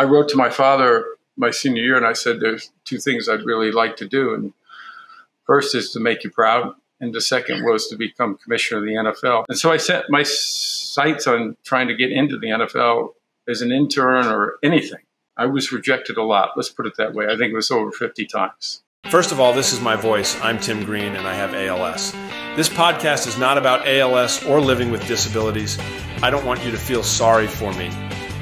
I wrote to my father my senior year, and I said, there's two things I'd really like to do. And first is to make you proud. And the second was to become commissioner of the NFL. And so I set my sights on trying to get into the NFL as an intern or anything. I was rejected a lot. Let's put it that way. I think it was over 50 times. First of all, this is my voice. I'm Tim Green, and I have ALS. This podcast is not about ALS or living with disabilities. I don't want you to feel sorry for me.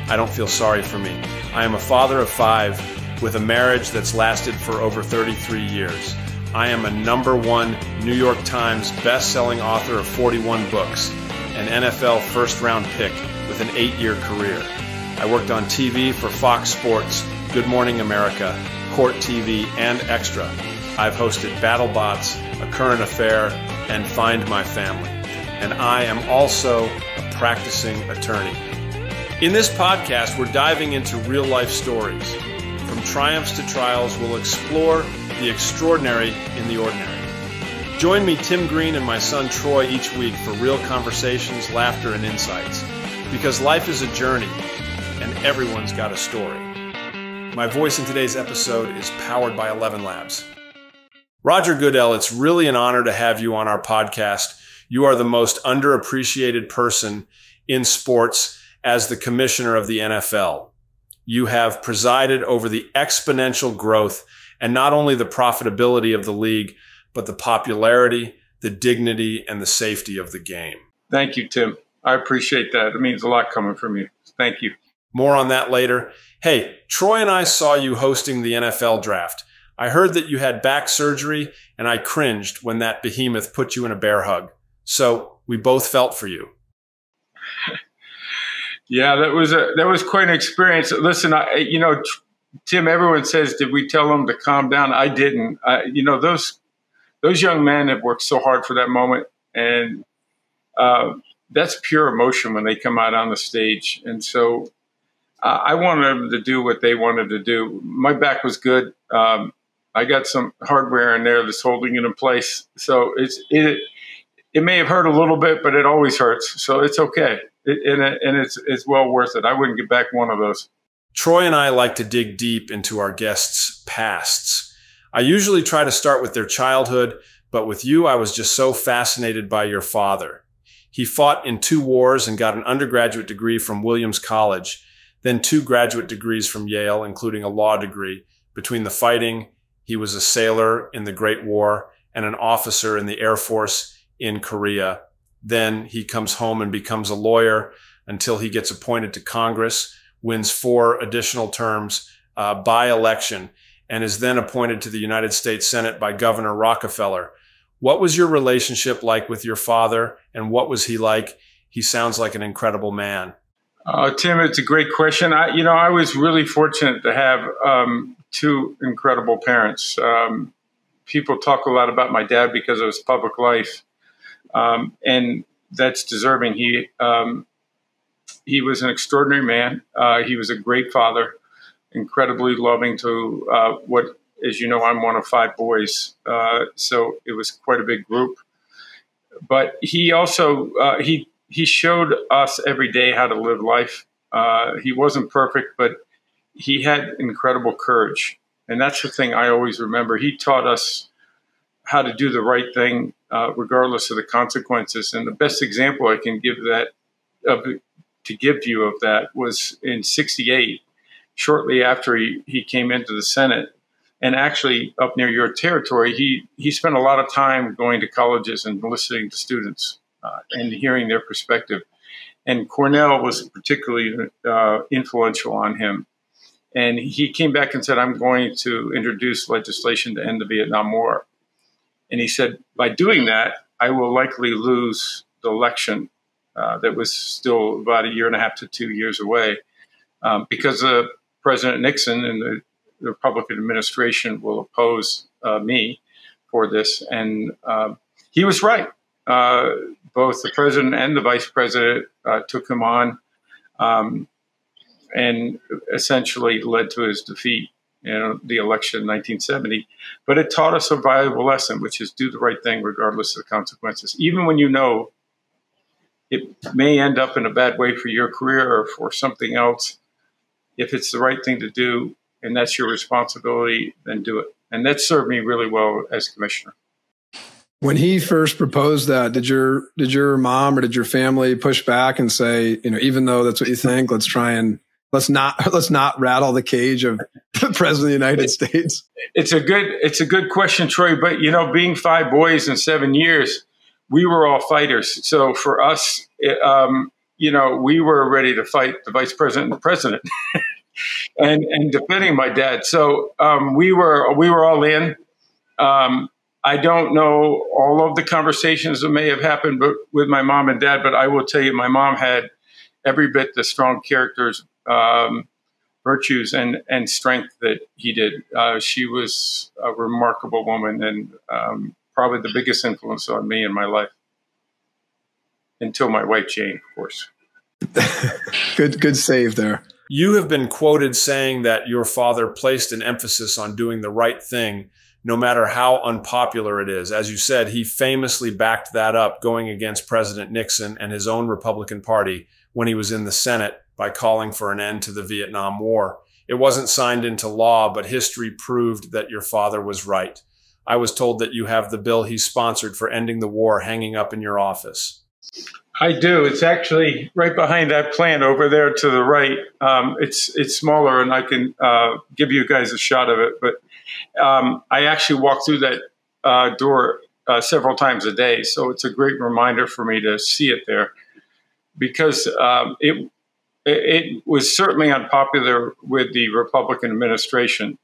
I don't feel sorry for me. I am a father of 5 with a marriage that's lasted for over 33 years. I am a #1 New York Times best-selling author of 41 books, an NFL first-round pick with an 8-year career. I worked on TV for Fox Sports, Good Morning America, Court TV, and Extra. I've hosted BattleBots, A Current Affair, and Find My Family. And I am also a practicing attorney. In this podcast, we're diving into real-life stories. From triumphs to trials, we'll explore the extraordinary in the ordinary. Join me, Tim Green, and my son Troy each week for real conversations, laughter, and insights. Because life is a journey, and everyone's got a story. My voice in today's episode is powered by ElevenLabs. Roger Goodell, it's really an honor to have you on our podcast. You are the most underappreciated person in sports as the commissioner of the NFL. You have presided over the exponential growth and not only the profitability of the league, but the popularity, the dignity, and the safety of the game. Thank you, Tim. I appreciate that. It means a lot coming from you. Thank you. More on that later. Hey, Troy and I saw you hosting the NFL draft. I heard that you had back surgery, and I cringed when that behemoth put you in a bear hug. So we both felt for you. Yeah, that was quite an experience. Listen, Tim, everyone says, did we tell them to calm down? I didn't. Those young men have worked so hard for that moment, and that's pure emotion when they come out on the stage. And so I wanted them to do what they wanted to do. My back was good. I got some hardware in there that's holding it in place. So it may have hurt a little bit, but it always hurts. So it's okay. It's well worth it. I wouldn't get back one of those. Troy and I like to dig deep into our guests' pasts. I usually try to start with their childhood, but with you, I was just so fascinated by your father. He fought in 2 wars and got an undergraduate degree from Williams College, then 2 graduate degrees from Yale, including a law degree. Between the fighting, he was a sailor in the Great War and an officer in the Air Force in Korea. Then he comes home and becomes a lawyer until he gets appointed to Congress, wins 4 additional terms by election, and is then appointed to the United States Senate by Governor Rockefeller. What was your relationship like with your father, and what was he like? He sounds like an incredible man. Tim, it's a great question. I was really fortunate to have 2 incredible parents. People talk a lot about my dad because of his public life, and that's deserving. He was an extraordinary man. He was a great father, incredibly loving to as you know, I'm one of 5 boys, so it was quite a big group. But he also he showed us every day how to live life. He wasn't perfect, but he had incredible courage, and that's the thing I always remember. He taught us how to do the right thing, regardless of the consequences. And the best example I can give you of that was in '68, shortly after he came into the Senate. And actually, up near your territory, he spent a lot of time going to colleges and listening to students and hearing their perspective. And Cornell was particularly influential on him. And he came back and said, I'm going to introduce legislation to end the Vietnam War. And he said, by doing that, I will likely lose the election that was still about a year and a half to 2 years away because President Nixon and the Republican administration will oppose me for this. And he was right. Both the president and the vice president took him on and essentially led to his defeat in the election in 1970. But it taught us a valuable lesson, which is do the right thing regardless of the consequences. Even when you know it may end up in a bad way for your career or for something else, if it's the right thing to do and that's your responsibility, then do it. And that served me really well as commissioner. When he first proposed that, did your mom or did your family push back and say, you know, even though that's what you think, let's try and let's not rattle the cage of the president of the United States? It's a good question, Troy. But, you know, being five boys in 7 years, we were all fighters. So for us, you know, we were ready to fight the vice president and the president and defending my dad. So we were all in. I don't know all of the conversations that may have happened with my mom and dad, but I will tell you my mom had every bit the strong characters, virtues, and strength that he did. She was a remarkable woman and probably the biggest influence on me in my life, until my wife, Jane, of course. Good save there. You have been quoted saying that your father placed an emphasis on doing the right thing, no matter how unpopular it is. As you said, he famously backed that up going against President Nixon and his own Republican Party when he was in the Senate by calling for an end to the Vietnam War. It wasn't signed into law, but history proved that your father was right. I was told that you have the bill he sponsored for ending the war hanging up in your office. I do. It's actually right behind that plant over there to the right. It's smaller, and I can give you guys a shot of it, but I actually walk through that door several times a day, so it's a great reminder for me to see it there, because it was certainly unpopular with the Republican administration,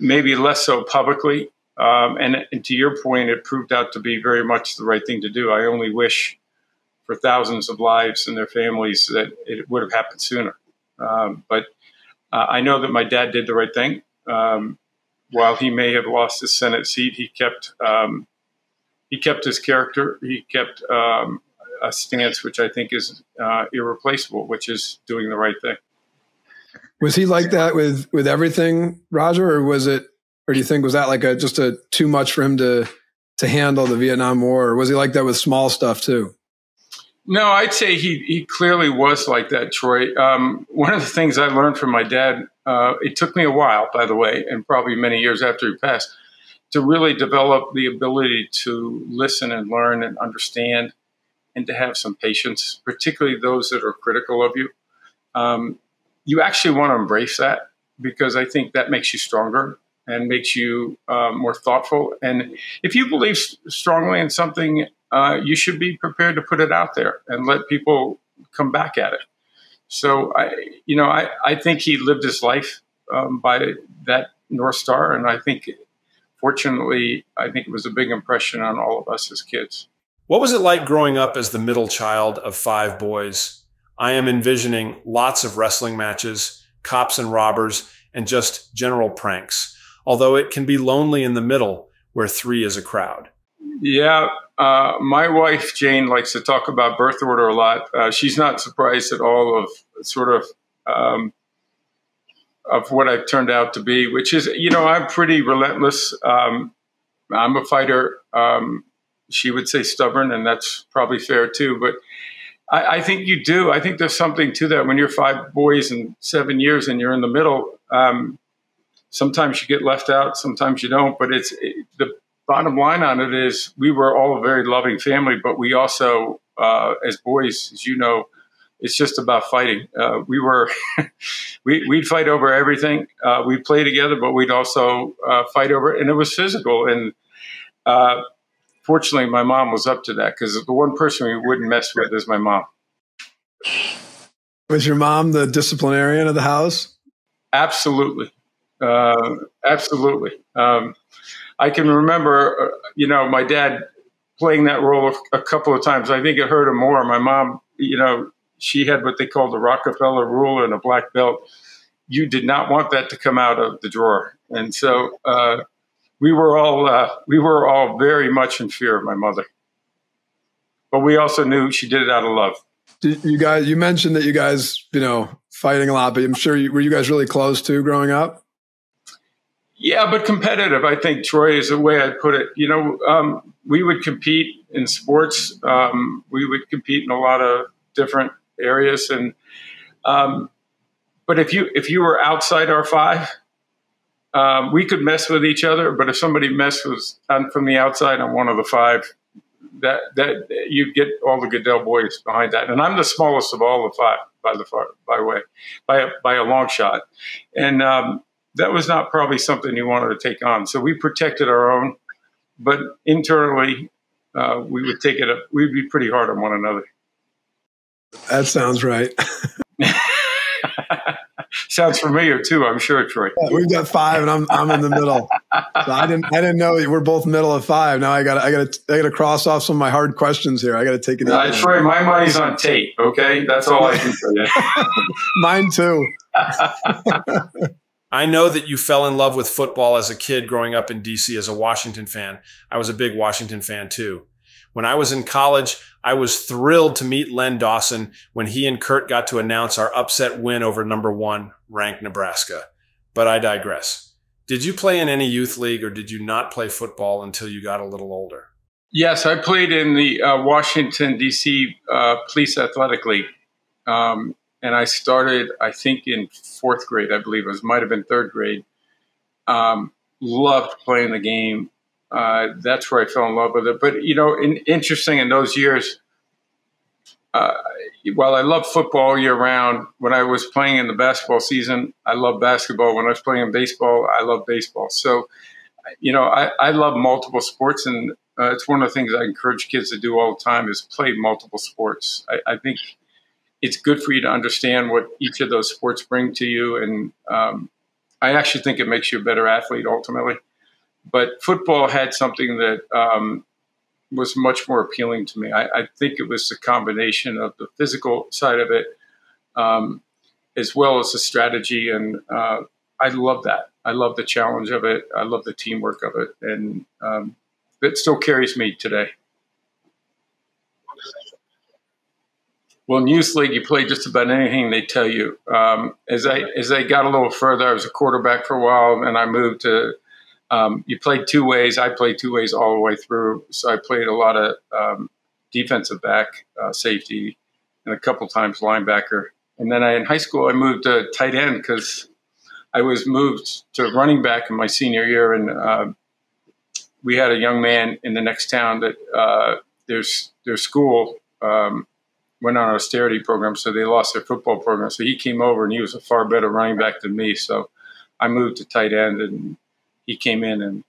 maybe less so publicly, and to your point, it proved out to be very much the right thing to do. I only wish for thousands of lives and their families that it would have happened sooner, but I know that my dad did the right thing. While he may have lost his Senate seat, he kept his character. He kept a stance which I think is irreplaceable, which is doing the right thing. Was he like that with everything, Roger, or do you think was that like just too much for him to handle, the Vietnam War? Or was he like that with small stuff too? No, I'd say he clearly was like that, Troy. One of the things I learned from my dad, it took me a while, by the way, and probably many years after he passed, to really develop the ability to listen and learn and understand and to have some patience, particularly those that are critical of you. You actually want to embrace that, because I think that makes you stronger and makes you more thoughtful. And if you believe strongly in something, you should be prepared to put it out there and let people come back at it. So, I think he lived his life by that North Star. And I think, fortunately, I think it was a big impression on all of us as kids. What was it like growing up as the middle child of five boys? I am envisioning lots of wrestling matches, cops and robbers, and just general pranks. Although it can be lonely in the middle where three is a crowd. Yeah. My wife, Jane, likes to talk about birth order a lot. She's not surprised at all of sort of what I've turned out to be, which is, you know, I'm pretty relentless. I'm a fighter. She would say stubborn, and that's probably fair too. But I think you do. I think there's something to that. When you're five boys in 7 years and you're in the middle, sometimes you get left out, sometimes you don't. But the bottom line on it is we were all a very loving family, but we also, as boys, as you know, it's just about fighting. We'd fight over everything. We'd play together, but we'd also fight over it. And it was physical. And fortunately, my mom was up to that, because the one person we wouldn't mess with is my mom. Was your mom the disciplinarian of the house? Absolutely. Absolutely. I can remember, you know, my dad playing that role a couple of times. I think it hurt him more. My mom, you know, she had what they called the Rockefeller ruler and a black belt. You did not want that to come out of the drawer. And so we were all very much in fear of my mother. But we also knew she did it out of love. You mentioned that you guys, you know, fighting a lot, but I'm sure were you guys really close too growing up? Yeah, but competitive, I think, Troy, is the way I put it. You know, we would compete in sports. We would compete in a lot of different areas. And But if you were outside our five, we could mess with each other. But if somebody messes from the outside on one of the five, that you'd get all the Goodell boys behind that. And I'm the smallest of all the five by a long shot. And that was not probably something you wanted to take on. So we protected our own, but internally we would take it up. We'd be pretty hard on one another. That sounds right. Sounds familiar too, I'm sure, Troy. Yeah, we've got five, and I'm in the middle. So I didn't know that we're both middle of five. Now I gotta cross off some of my hard questions here. I gotta take it. Troy, my money's on Tate. Okay, that's all I can say. Mine too. I know that you fell in love with football as a kid growing up in DC as a Washington fan. I was a big Washington fan too. When I was in college, I was thrilled to meet Len Dawson when he and Kurt got to announce our upset win over #1 ranked Nebraska. But I digress. Did you play in any youth league, or did you not play football until you got a little older? Yes, I played in the Washington, D.C. Police Athletic League. And I started, I think, in 4th grade, I believe. It might have been 3rd grade. Loved playing the game. That's where I fell in love with it. But, you know, interesting in those years, while I loved football all year round, when I was playing in the basketball season, I loved basketball. When I was playing in baseball, I loved baseball. So, you know, I love multiple sports, and it's one of the things I encourage kids to do all the time is play multiple sports. I think it's good for you to understand what each of those sports bring to you, and I actually think it makes you a better athlete ultimately. But football had something that was much more appealing to me. I think it was the combination of the physical side of it as well as the strategy. And I love that. I love the challenge of it. I love the teamwork of it. And it still carries me today. Well, in youth league, you play just about anything they tell you. As I got a little further, I was a quarterback for a while, and I moved to you played two ways. I played two ways all the way through. So I played a lot of defensive back, safety, and a couple times linebacker. And then in high school, I moved to tight end because I was moved to running back in my senior year. And we had a young man in the next town that their school went on an austerity program, so they lost their football program. So he came over, and he was a far better running back than me. So I moved to tight end, and he came in, and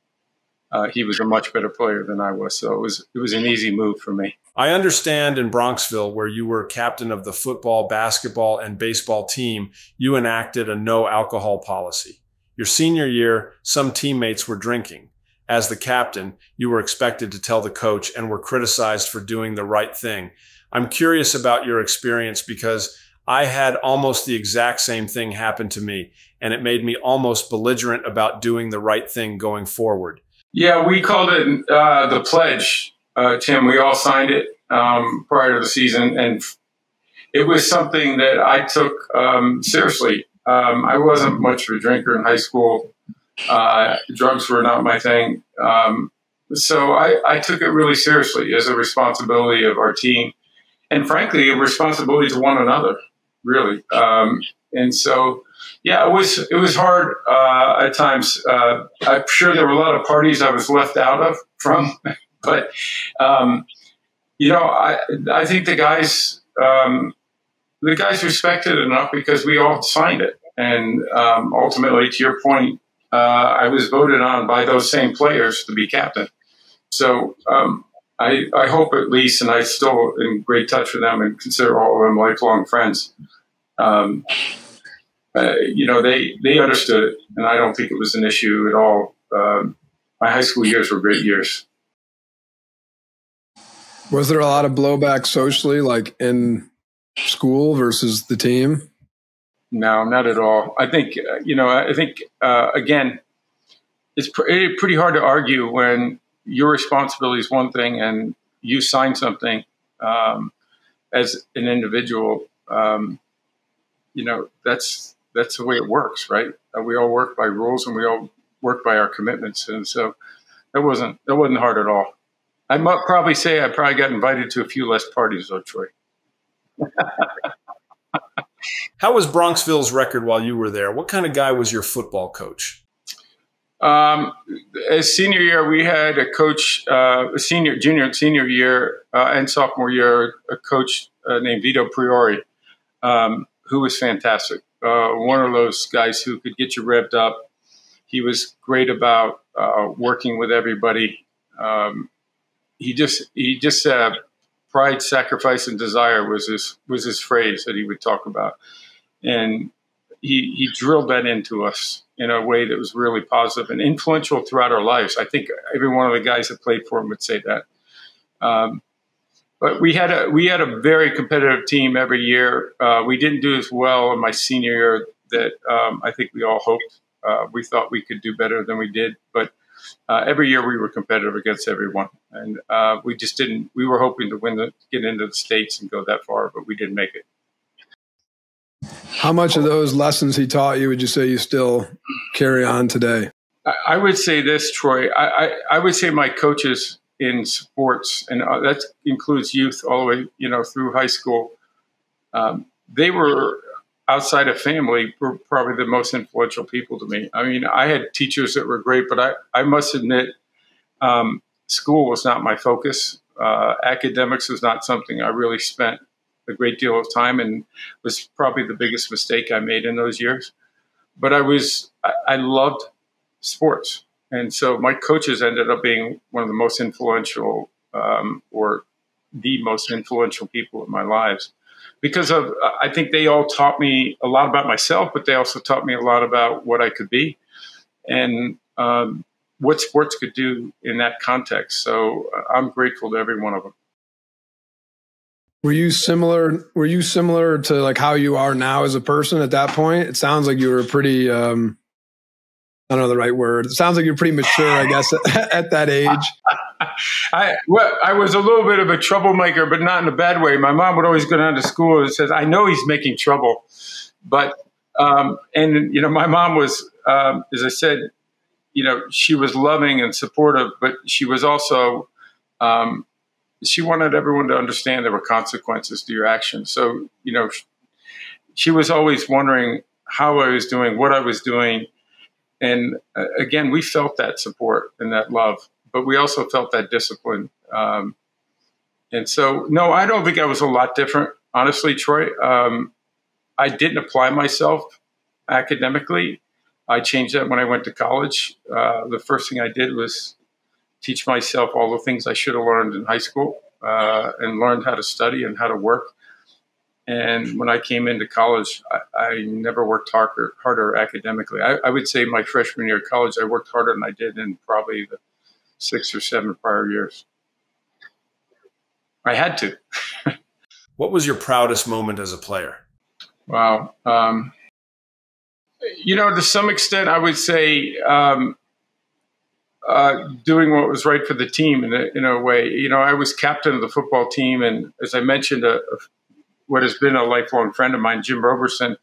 he was a much better player than I was. So it was an easy move for me. I understand in Bronxville, where you were captain of the football, basketball, and baseball team, you enacted a no-alcohol policy. Your senior year, some teammates were drinking. As the captain, you were expected to tell the coach and were criticized for doing the right thing. I'm curious about your experience because I had almost the exact same thing happen to me, and it made me almost belligerent about doing the right thing going forward. Yeah, we called it the pledge, Tim. We all signed it prior to the season, and it was something that I took seriously. I wasn't much of a drinker in high school. Drugs were not my thing. So I took it really seriously as a responsibility of our team, and frankly, a responsibility to one another, really. And so, yeah, it was hard at times. I'm sure there were a lot of parties I was left out of from, but, you know, I think the guys respected it enough because we all signed it. And ultimately, to your point, I was voted on by those same players to be captain. So I hope at least, and I still am in great touch with them and consider all of them lifelong friends. You know, they understood it, and I don't think it was an issue at all. My high school years were great years. Was there a lot of blowback socially, like in school versus the team? No, not at all. I think, you know, again, it's pretty hard to argue when your responsibility is one thing and you sign something as an individual. You know, that's the way it works, right? We all work by rules, and we all work by our commitments. And so that wasn't hard at all. I might probably say I got invited to a few less parties though, Troy. How was Bronxville's record while you were there? What kind of guy was your football coach? As senior year, we had a coach, junior and senior year and sophomore year, a coach named Vito Priori, who was fantastic. One of those guys who could get you revved up. He was great about working with everybody. He just pride, sacrifice, and desire was his phrase that he would talk about, and he drilled that into us in a way that was really positive and influential throughout our lives. I think every one of the guys that played for him would say that. But we had a very competitive team every year. We didn't do as well in my senior year that I think we all hoped. We thought we could do better than we did, but. Every year we were competitive against everyone, and we just didn't. We were hoping to get into the States and go that far, but we didn't make it. How much of those lessons he taught you would you say you still carry on today? I would say this, Troy. I would say my coaches in sports, and that includes youth all the way, through high school. They were. Outside of family, were probably the most influential people to me. I mean, I had teachers that were great, but I must admit, school was not my focus. Academics was not something I really spent a great deal of time, and was probably the biggest mistake I made in those years. But I loved sports. And so my coaches ended up being one of the most influential or the most influential people in my lives. Because of, I think they all taught me a lot about myself, but they also taught me a lot about what I could be and what sports could do in that context. So I'm grateful to every one of them. Were you similar to like how you are now as a person at that point? It sounds like you were pretty, I don't know the right word. It sounds like you're pretty mature, I guess, at that age. I was a little bit of a troublemaker, but not in a bad way. My mom would always go down to school and says, I know he's making trouble. But, my mom was, as I said, she was loving and supportive, but she was also, she wanted everyone to understand there were consequences to your actions. So, she was always wondering how I was doing, what I was doing. And again, we felt that support and that love. But we also felt that discipline. And so, no, I don't think I was a lot different, honestly, Troy. I didn't apply myself academically. I changed that when I went to college. The first thing I did was teach myself all the things I should have learned in high school and learned how to study and how to work. And when I came into college, I never worked harder academically. I would say my freshman year of college, I worked harder than I did in probably the 6 or 7 prior years. I had to. What was your proudest moment as a player? Wow. To some extent, I would say doing what was right for the team in a way. I was captain of the football team. And as I mentioned, what has been a lifelong friend of mine, Jim Roberson,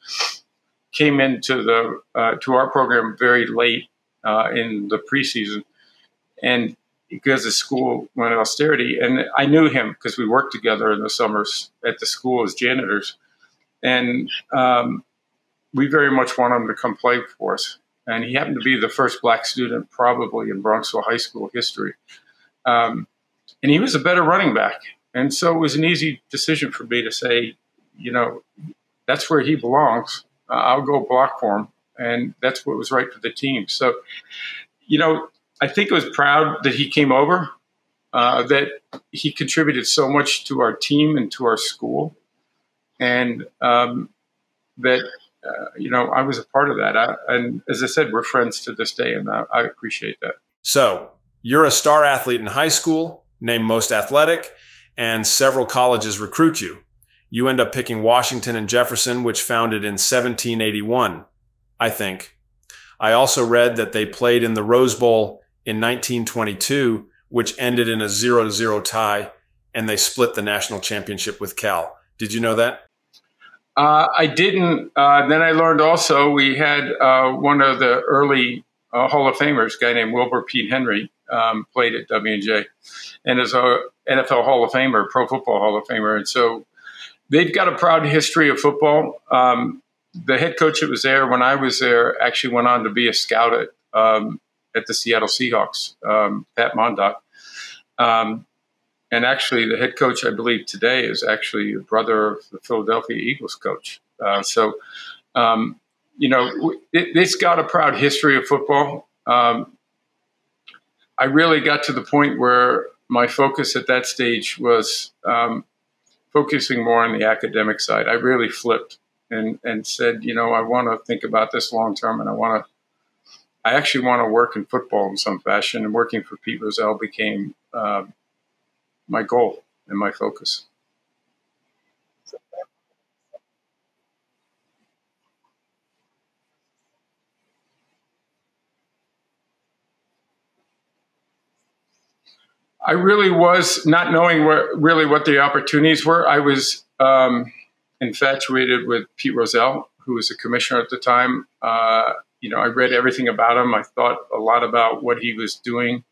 came into to our program very late in the preseason. And because the school went austerity, and I knew him because we worked together in the summers at the school as janitors. And we very much wanted him to come play for us. And he happened to be the first black student probably in Bronxville High School history. And he was a better running back. And so it was an easy decision for me to say, that's where he belongs. I'll go block for him. And that's what was right for the team. So, I think I was proud that he came over, that he contributed so much to our team and to our school, and that, I was a part of that. And as I said, we're friends to this day, and I appreciate that. So you're a star athlete in high school, named most athletic, and several colleges recruit you. You end up picking Washington and Jefferson, which founded in 1781, I think. I also read that they played in the Rose Bowl in 1922, which ended in a 0-0 tie, and they split the national championship with Cal. Did you know that? I didn't. Then I learned also we had one of the early Hall of Famers, a guy named Wilbur Pete Henry, played at W&J, and is a NFL Hall of Famer, Pro Football Hall of Famer. And so They've got a proud history of football. The head coach that was there when I was there actually went on to be a scout at the Seattle Seahawks, Pat Mondock. And actually, the head coach, I believe, today is actually a brother of the Philadelphia Eagles coach. You know, it's got a proud history of football. I really got to the point where my focus at that stage was focusing more on the academic side. I really flipped and said, you know, I want to think about this long term, and I actually want to work in football in some fashion. And working for Pete Rozelle became my goal and my focus. I really was, not knowing what the opportunities were, I was infatuated with Pete Rozelle, who was a commissioner at the time. You know, I read everything about him. I thought a lot about what he was doing,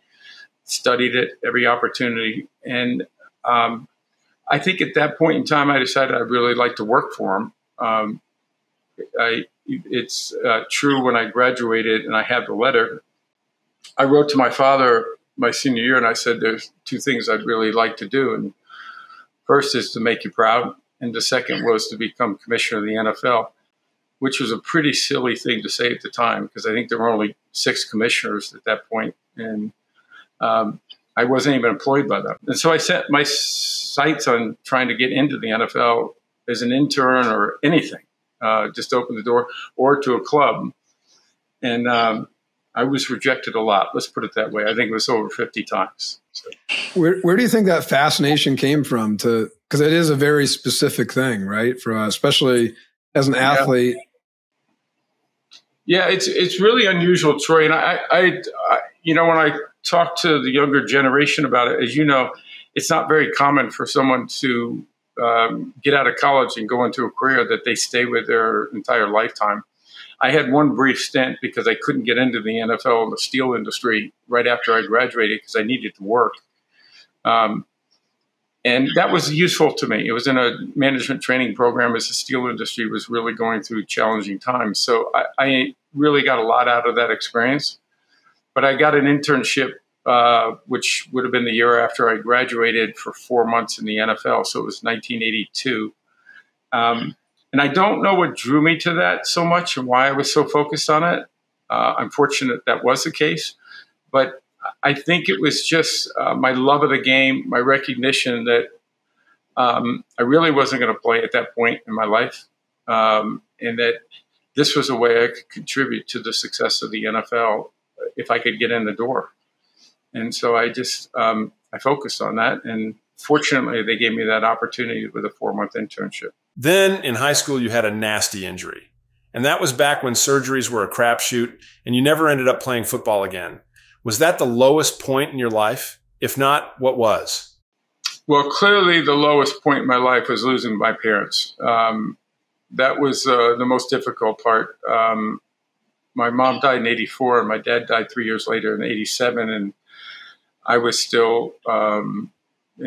studied it, every opportunity. And I think at that point in time, I decided I'd really like to work for him. It's true, when I graduated and I had the letter, I wrote to my father my senior year, and I said, there's two things I'd really like to do. And first is to make you proud. And the second was to become commissioner of the NFL, which was a pretty silly thing to say at the time, because I think there were only 6 commissioners at that point. And I wasn't even employed by them. And so I set my sights on trying to get into the NFL as an intern or anything, just open the door, or to a club. And I was rejected a lot. Let's put it that way. I think it was over 50 times. So. Where do you think that fascination came from? To, because it is a very specific thing, right? For especially as an athlete. Yeah, it's really unusual, Troy. And I you know, when I talk to the younger generation about it, as you know, it's not very common for someone to get out of college and go into a career that they stay with their entire lifetime. I had one brief stint because I couldn't get into the NFL and the steel industry right after I graduated because I needed to work. And that was useful to me. It was in a management training program as the steel industry was really going through challenging times. So I really got a lot out of that experience. But I got an internship, which would have been the year after I graduated, for 4 months in the NFL. So it was 1982. And I don't know what drew me to that so much and why I was so focused on it. I'm fortunate that was the case. But I think it was just my love of the game, my recognition that I really wasn't going to play at that point in my life, and that this was a way I could contribute to the success of the NFL if I could get in the door. And so I just I focused on that. And fortunately, they gave me that opportunity with a 4-month internship. Then in high school, you had a nasty injury, and that was back when surgeries were a crapshoot and you never ended up playing football again. Was that the lowest point in your life? If not, what was? Well, clearly the lowest point in my life was losing my parents. That was the most difficult part. My mom died in 84 and my dad died 3 years later in 87. And I was still in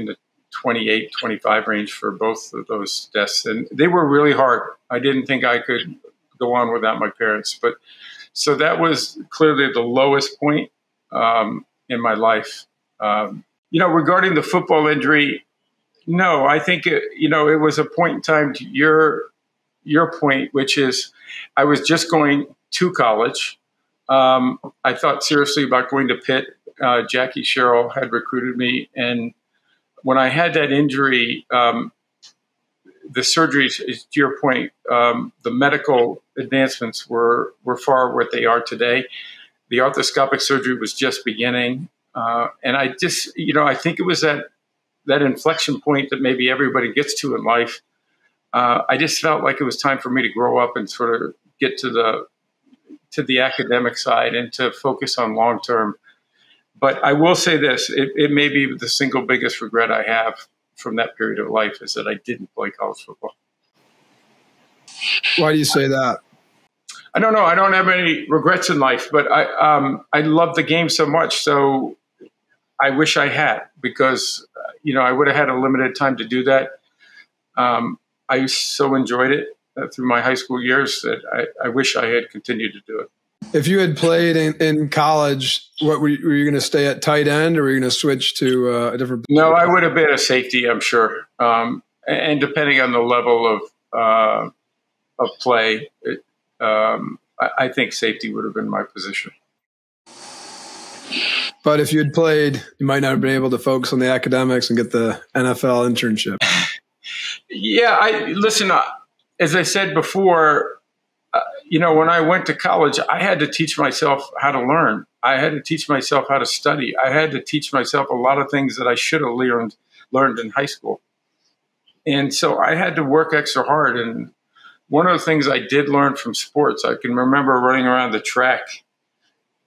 the 28, 25 range for both of those deaths. And they were really hard. I didn't think I could go on without my parents. But so that was clearly the lowest point in my life. You know, regarding the football injury, no, I think, you know, it was a point in time, to your point, which is I was just going to college. I thought seriously about going to Pitt. Jackie Sherrill had recruited me, and when I had that injury, the surgeries, to your point, the medical advancements were far what they are today. The arthroscopic surgery was just beginning. And I just, you know, I think it was that inflection point that maybe everybody gets to in life. I just felt like it was time for me to grow up and sort of get to the academic side and to focus on long-term. But I will say this, it may be the single biggest regret I have from that period of life is that I didn't play college football. Why do you say that? I don't know. I don't have any regrets in life, but I love the game so much. So I wish I had, because, you know, I would have had a limited time to do that. I so enjoyed it through my high school years that I wish I had continued to do it. If you had played in college, what were you going to stay at tight end, or were you going to switch to a different? No, I would have been a safety, I'm sure. And depending on the level of play, I think safety would have been my position. But if you'd played, you might not have been able to focus on the academics and get the NFL internship. Yeah, listen, as I said before, when I went to college, I had to teach myself how to learn. I had to teach myself how to study. I had to teach myself a lot of things that I should have learned in high school. And so I had to work extra hard. And one of the things I did learn from sports, I can remember running around the track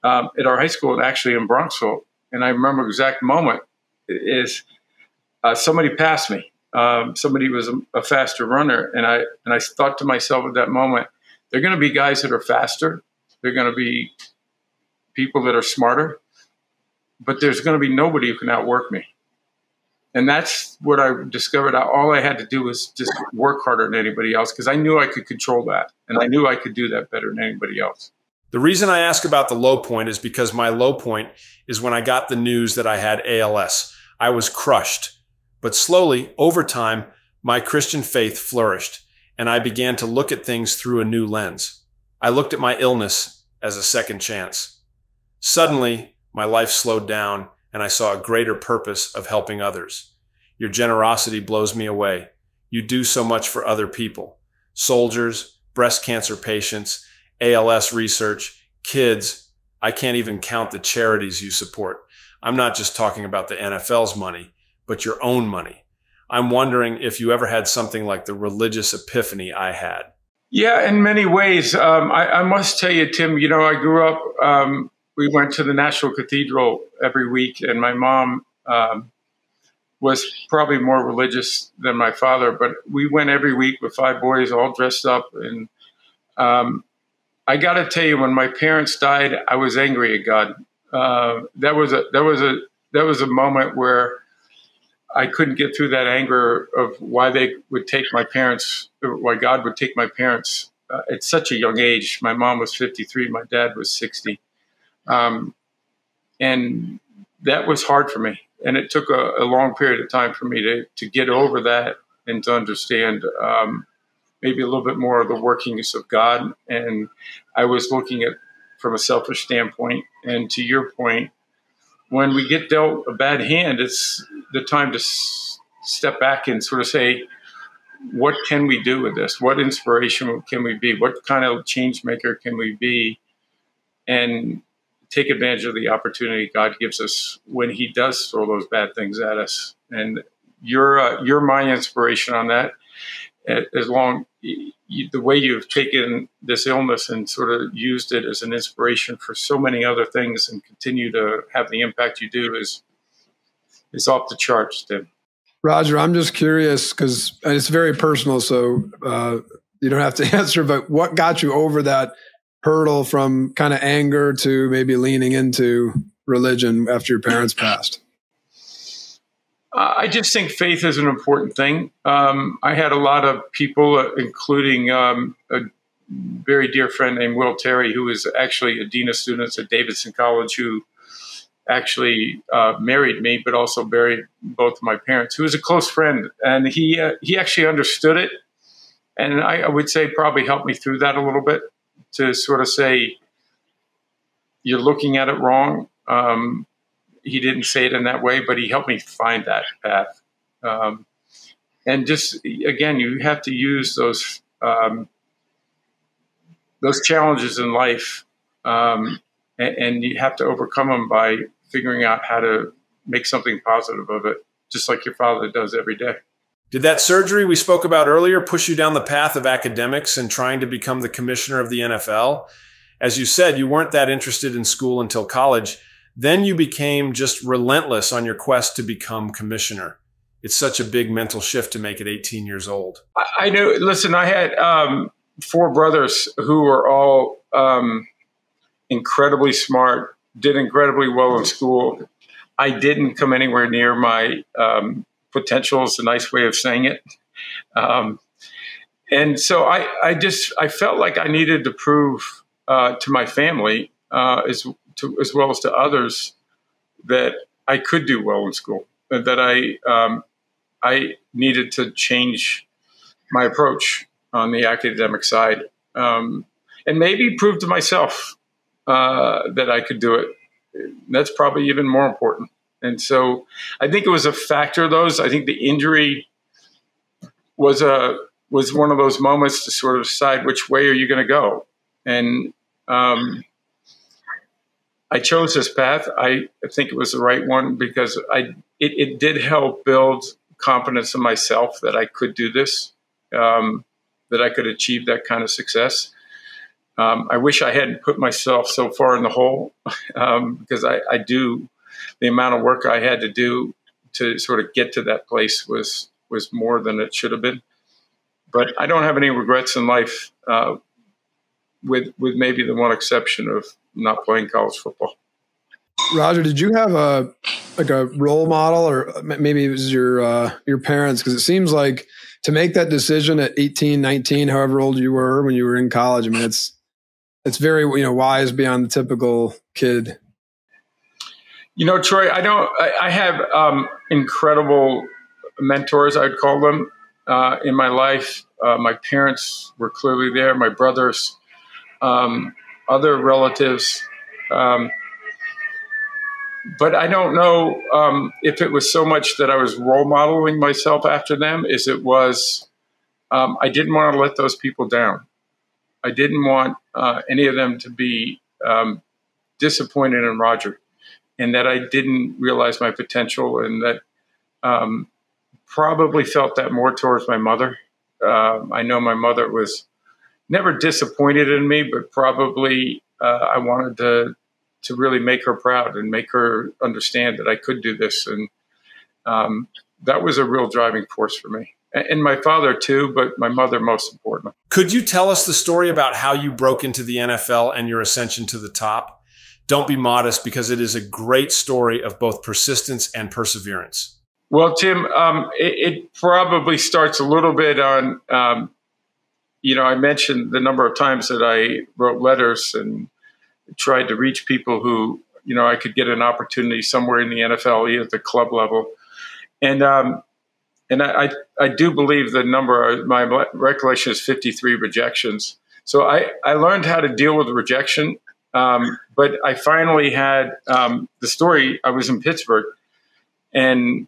at our high school, and actually in Bronxville. And I remember the exact moment is somebody passed me. Somebody was a faster runner. And I thought to myself at that moment, there are going to be guys that are faster. There are going to be people that are smarter. But there's going to be nobody who can outwork me. And that's what I discovered. All I had to do was just work harder than anybody else, because I knew I could control that. And I knew I could do that better than anybody else. The reason I ask about the low point is because my low point is when I got the news that I had ALS. I was crushed. But slowly, over time, my Christian faith flourished, and I began to look at things through a new lens. I looked at my illness as a second chance. Suddenly, my life slowed down, and I saw a greater purpose of helping others. Your generosity blows me away. You do so much for other people. Soldiers, breast cancer patients, ALS research, kids. I can't even count the charities you support. I'm not just talking about the NFL's money, but your own money. I'm wondering if you ever had something like the religious epiphany I had. Yeah, in many ways. I must tell you, Tim, I grew up, we went to the National Cathedral every week, and my mom was probably more religious than my father, but we went every week with 5 boys all dressed up. And I got to tell you, when my parents died, I was angry at God. That was a moment where I couldn't get through that anger of why they would take my parents, or why God would take my parents at such a young age. My mom was 53, my dad was 60. And that was hard for me. And it took a long period of time for me to get over that and to understand maybe a little bit more of the workings of God. And I was looking at from a selfish standpoint. And to your point, when we get dealt a bad hand, it's the time to step back and sort of say, what can we do with this? What inspiration can we be? What kind of change maker can we be? And take advantage of the opportunity God gives us when he does throw those bad things at us. And you're my inspiration on that. As long the way you've taken this illness and sort of used it as an inspiration for so many other things and continue to have the impact you do is off the charts, Tim. Roger, I'm just curious because it's very personal, so you don't have to answer, but what got you over that hurdle from kind of anger to maybe leaning into religion after your parents passed? I just think faith is an important thing. I had a lot of people, including a very dear friend named Will Terry, who is actually a dean of students at Davidson College, who actually married me, but also buried both of my parents, who was a close friend. And he actually understood it. And I would say probably helped me through that a little bit, to sort of say, you're looking at it wrong. He didn't say it in that way, but he helped me find that path. And just, again, you have to use those challenges in life, and you have to overcome them by figuring out how to make something positive of it, just like your father does every day. Did that surgery we spoke about earlier push you down the path of academics and trying to become the commissioner of the NFL? As you said, you weren't that interested in school until college. Then you became just relentless on your quest to become commissioner. It's such a big mental shift to make at 18 years old. I knew. Listen, I had 4 brothers who were all incredibly smart, did incredibly well in school. I didn't come anywhere near my potential is a nice way of saying it. And so I felt like I needed to prove to my family as well as to others that I could do well in school, that I needed to change my approach on the academic side, and maybe prove to myself that I could do it. That's probably even more important. And so I think it was a factor of those. I think the injury was one of those moments to sort of decide which way are you going to go. And I chose this path. I think it was the right one because it did help build confidence in myself that I could do this, that I could achieve that kind of success. I wish I hadn't put myself so far in the hole because the amount of work I had to do to sort of get to that place was more than it should have been. But I don't have any regrets in life, with maybe the one exception of not playing college football. Roger, did you have a role model, or maybe it was your parents? Because it seems like to make that decision at 18, 19, however old you were when you were in college, I mean, it's very, wise beyond the typical kid. Troy, I have incredible mentors, I'd call them, in my life. My parents were clearly there, my brothers, other relatives. But I don't know if it was so much that I was role modeling myself after them as it was I didn't want to let those people down. I didn't want any of them to be disappointed in Roger, and that I didn't realize my potential, and that probably felt that more towards my mother. I know my mother was never disappointed in me, but probably I wanted to really make her proud and make her understand that I could do this. And that was a real driving force for me. And my father too, but my mother most importantly. Could you tell us the story about how you broke into the NFL and your ascension to the top? Don't be modest, because it is a great story of both persistence and perseverance. Well, Tim, it probably starts a little bit on, I mentioned the number of times that I wrote letters and tried to reach people who, I could get an opportunity somewhere in the NFL at the club level. And I do believe the number, my recollection is 53 rejections. So I learned how to deal with rejection. But I finally had the story. I was in Pittsburgh, and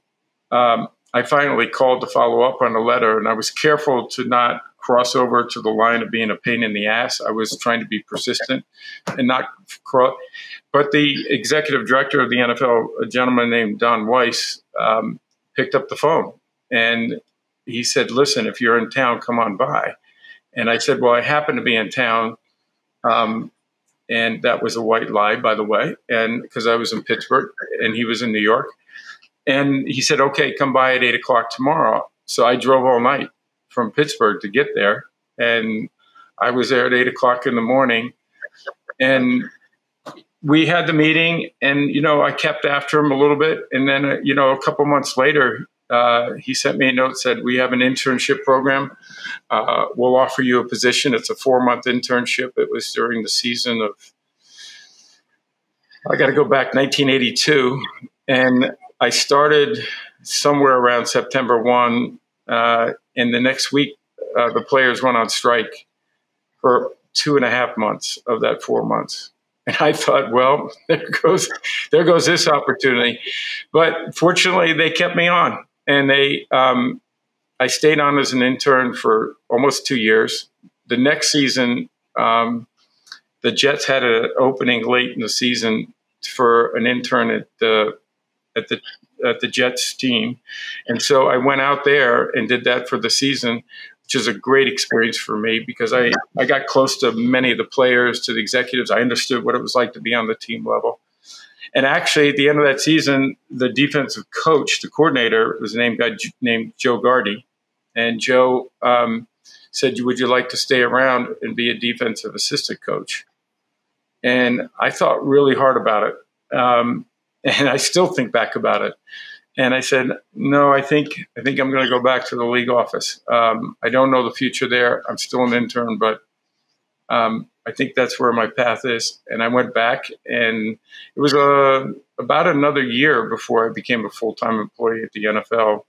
I finally called to follow up on a letter, and I was careful to not cross over to the line of being a pain in the ass. I was trying to be persistent and not cross. But the executive director of the NFL, a gentleman named Don Weiss, picked up the phone, and he said, "Listen, if you're in town, come on by." And I said, "Well, I happen to be in town." And that was a white lie, by the way, and because I was in Pittsburgh and he was in New York. And he said, "Okay, come by at 8 o'clock tomorrow." So I drove all night from Pittsburgh to get there, and I was there at 8 o'clock in the morning. And we had the meeting, and I kept after him a little bit, and then a couple months later, he sent me a note, said, "We have an internship program. We'll offer you a position. It's a 4-month internship." It was during the season of, I got to go back, 1982. And I started somewhere around September 1. And the next week, the players went on strike for 2.5 months of that 4 months. And I thought, well, there goes this opportunity. But fortunately, they kept me on. And I stayed on as an intern for almost 2 years. The next season, the Jets had an opening late in the season for an intern at the Jets team, and so I went out there and did that for the season, which is a great experience for me because I got close to many of the players, to the executives. I understood what it was like to be on the team level. And actually, at the end of that season, the defensive coach, the coordinator, was a guy named Joe Gardy. And Joe said, "Would you like to stay around and be a defensive assistant coach?" And I thought really hard about it. And I still think back about it. And I said, no, I think I'm going to go back to the league office. I don't know the future there. I'm still an intern, but I think that's where my path is. And I went back, and it was about another year before I became a full-time employee at the NFL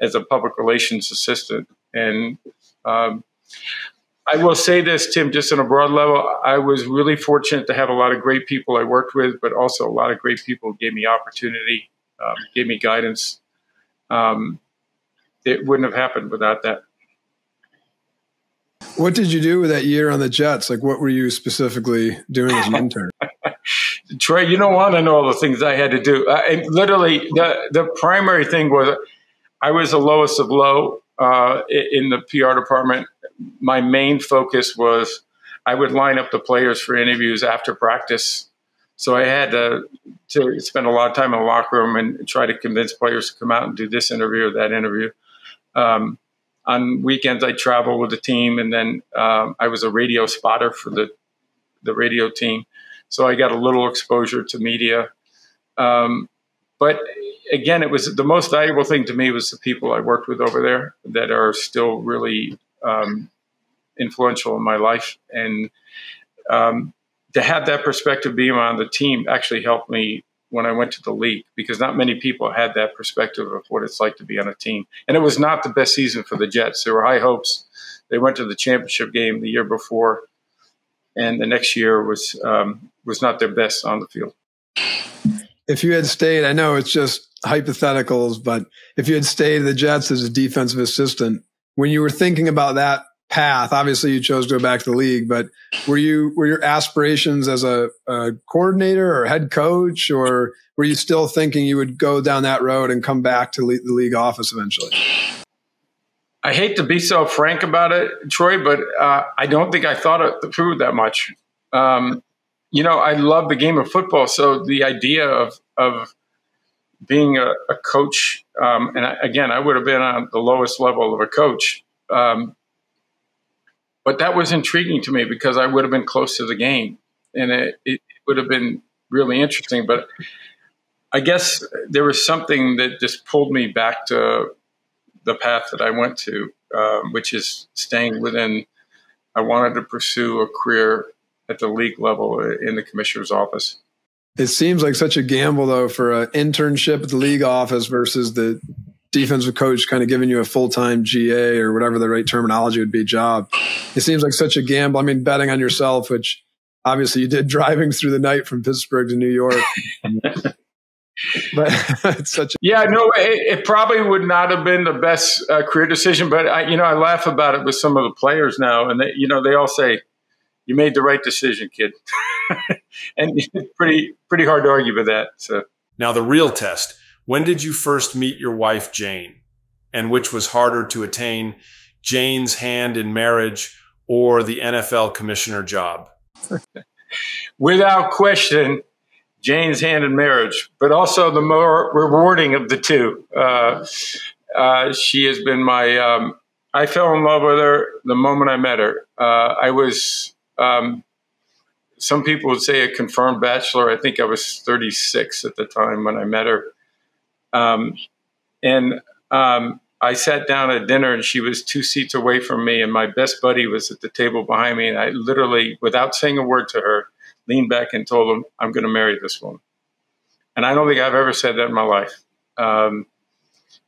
as a public relations assistant. And I will say this, Tim, just on a broad level, I was really fortunate to have a lot of great people I worked with, but also a lot of great people who gave me opportunity, gave me guidance. It wouldn't have happened without that. What did you do with that year on the Jets? Like, what were you specifically doing as an intern? Troy, you don't want to know all the things I had to do. Literally, the primary thing was I was the lowest of low in the PR department. My main focus was I would line up the players for interviews after practice. So I had to spend a lot of time in the locker room and try to convince players to come out and do this interview or that interview. On weekends, I traveled with the team, and then I was a radio spotter for the radio team. So I got a little exposure to media. But again, it was the most valuable thing to me was the people I worked with over there that are still really influential in my life. And to have that perspective being on the team actually helped me when I went to the league, because not many people had that perspective of what it's like to be on a team. And it was not the best season for the Jets. There were high hopes. They went to the championship game the year before, and the next year was not their best on the field. If you had stayed, I know it's just hypotheticals, but if you had stayed at the Jets as a defensive assistant, when you were thinking about that path, obviously you chose to go back to the league, but were your aspirations as a coordinator or head coach, or were you still thinking you would go down that road and come back to the league office eventually? I hate to be so frank about it, Troy, but I don't think I thought it through that much. You know, I love the game of football, so the idea of being a coach, and I would have been on the lowest level of a coach, but that was intriguing to me because I would have been close to the game, and it would have been really interesting. But I guess there was something that just pulled me back to the path that I went to, which is staying within. I wanted to pursue a career at the league level in the commissioner's office. It seems like such a gamble, though, for an internship at the league office versus the defensive coach kind of giving you a full-time GA or whatever the right terminology would be job. It seems like such a gamble. I mean, betting on yourself, which obviously you did driving through the night from Pittsburgh to New York. But it's such a yeah, no, it probably would not have been the best career decision. But, I laugh about it with some of the players now. And, they all say, you made the right decision, kid. And it's pretty hard to argue with that. So. Now, the real test. When did you first meet your wife, Jane? And which was harder to attain, Jane's hand in marriage or the NFL commissioner job? Without question, Jane's hand in marriage, but also the more rewarding of the two. She has been my I fell in love with her the moment I met her. I was... some people would say a confirmed bachelor. I think I was 36 at the time when I met her. I sat down at dinner and she was 2 seats away from me, and my best buddy was at the table behind me. And I literally, without saying a word to her, leaned back and told him, I'm going to marry this woman. And I don't think I've ever said that in my life.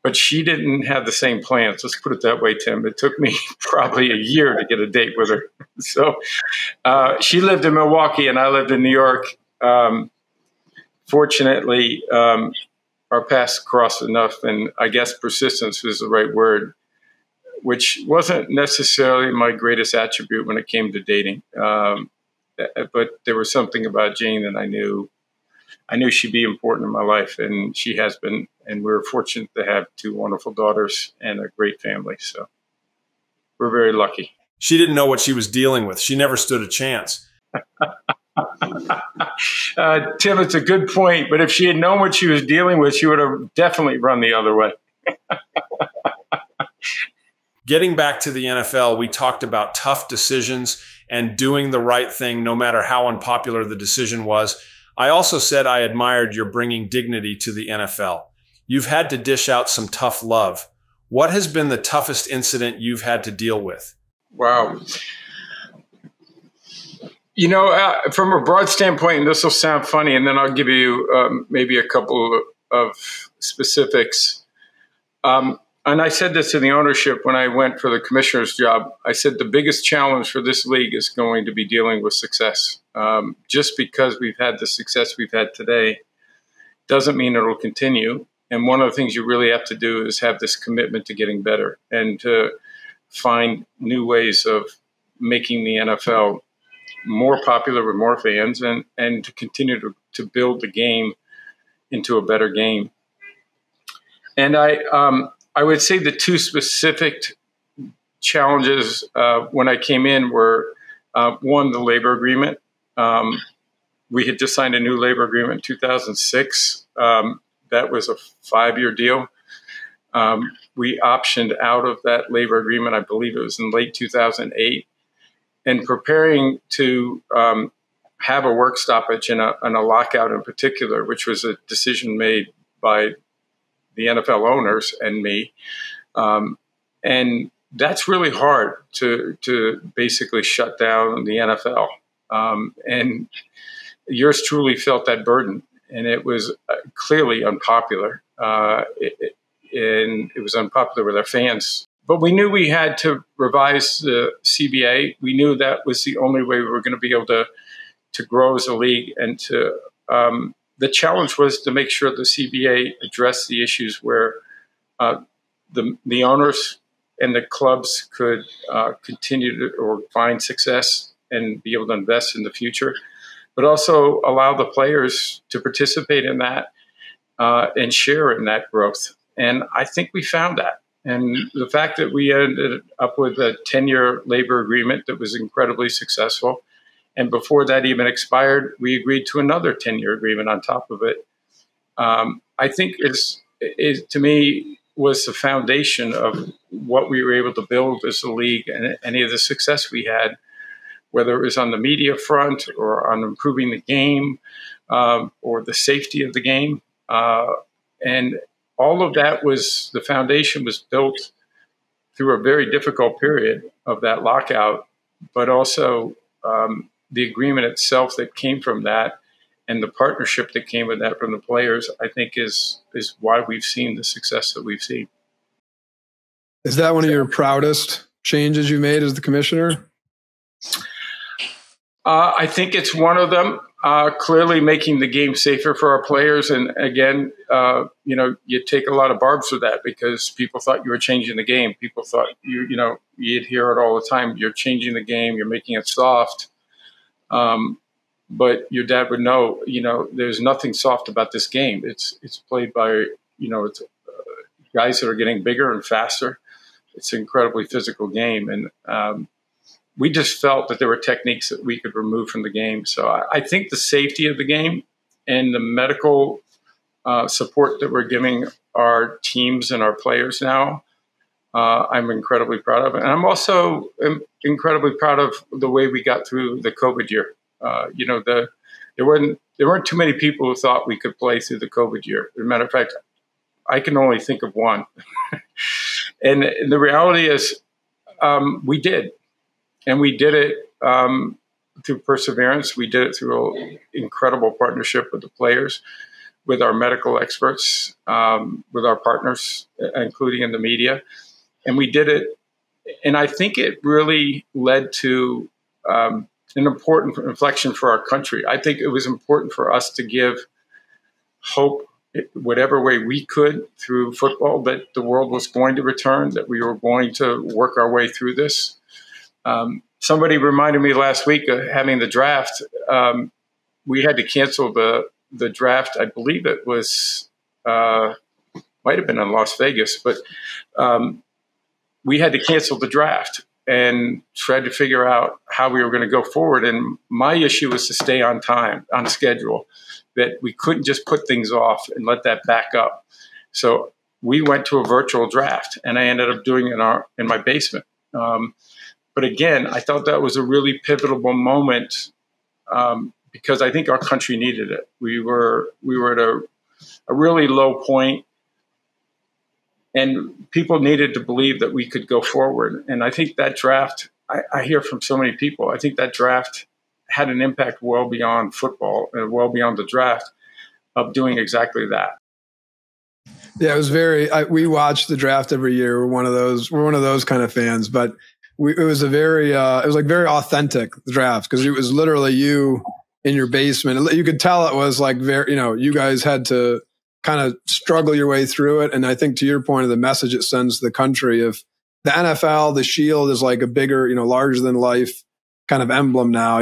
But she didn't have the same plans. Let's put it that way, Tim. It took me probably a year to get a date with her. So she lived in Milwaukee and I lived in New York. Fortunately, our paths crossed enough, and I guess persistence was the right word, which wasn't necessarily my greatest attribute when it came to dating. But there was something about Jane that I knew she'd be important in my life, and she has been, and we're fortunate to have 2 wonderful daughters and a great family. So we're very lucky. She didn't know what she was dealing with. She never stood a chance. Tim, it's a good point, but if she had known what she was dealing with, she would have definitely run the other way. Getting back to the NFL, we talked about tough decisions and doing the right thing, no matter how unpopular the decision was. I also said I admired your bringing dignity to the NFL. You've had to dish out some tough love. What has been the toughest incident you've had to deal with? Wow. You know, from a broad standpoint, and this will sound funny, and then I'll give you maybe a couple of specifics. And I said this in the ownership when I went for the commissioner's job. I said the biggest challenge for this league is going to be dealing with success. Just because we've had the success we've had today doesn't mean it'll continue. And one of the things you really have to do is have this commitment to getting better and to find new ways of making the NFL more popular with more fans and to continue to build the game into a better game. And I would say the two specific challenges when I came in were, one, the labor agreement. We had just signed a new labor agreement in 2006. That was a 5-year deal. We optioned out of that labor agreement, I believe it was in late 2008. And preparing to have a work stoppage and a lockout in particular, which was a decision made by the NFL owners and me. And that's really hard to basically shut down the NFL. And yours truly felt that burden. And it was clearly unpopular. And it was unpopular with our fans. But we knew we had to revise the CBA. We knew that was the only way we were going to be able to grow as a league. And to the challenge was to make sure the CBA addressed the issues where the owners and the clubs could continue to or find success and be able to invest in the future, but also allow the players to participate in that and share in that growth. And I think we found that. And the fact that we ended up with a 10-year labor agreement that was incredibly successful, and before that even expired, we agreed to another 10-year agreement on top of it, I think to me, was the foundation of what we were able to build as a league and any of the success we had, whether it was on the media front or on improving the game or the safety of the game. And all of that was, the foundation was built through a very difficult period of that lockout, but also the agreement itself that came from that and the partnership that came with that from the players, I think is why we've seen the success that we've seen. Is that one of your proudest changes you made as the commissioner? I think it's one of them, clearly making the game safer for our players. And again, you know, you take a lot of barbs with that because people thought you were changing the game. People thought, you know, you'd hear it all the time. You're changing the game. You're making it soft. But your dad would know, you know, there's nothing soft about this game. It's played by, you know, it's guys that are getting bigger and faster. It's an incredibly physical game. And, we just felt that there were techniques that we could remove from the game. So I think the safety of the game and the medical support that we're giving our teams and our players now, I'm incredibly proud of. And I'm also incredibly proud of the way we got through the COVID year. You know, there weren't too many people who thought we could play through the COVID year. As a matter of fact, I can only think of one. And the reality is we did. And we did it through perseverance. We did it through an incredible partnership with the players, with our medical experts, with our partners, including in the media. And we did it. And I think it really led to an important inflection for our country. I think it was important for us to give hope whatever way we could through football that the world was going to return, that we were going to work our way through this. Somebody reminded me last week of having the draft. We had to cancel the draft. I believe it was, might have been in Las Vegas, but we had to cancel the draft and tried to figure out how we were going to go forward. And my issue was to stay on time, on schedule, that we couldn't just put things off and let that back up. So we went to a virtual draft, and I ended up doing it in my basement. But again, I thought that was a really pivotal moment because I think our country needed it. We were at a really low point And people needed to believe that we could go forward. And I think that draft, I hear from so many people, I think that draft had an impact well beyond football and well beyond the draft of doing exactly that. Yeah, it was very, we watched the draft every year. We're one of those kind of fans, but it was a very, it was like very authentic draft, because it was literally you in your basement. You could tell it was like very, you guys had to kind of struggle your way through it. And I think to your point of the message it sends to the country of the NFL, the shield is like a bigger, larger than life kind of emblem now.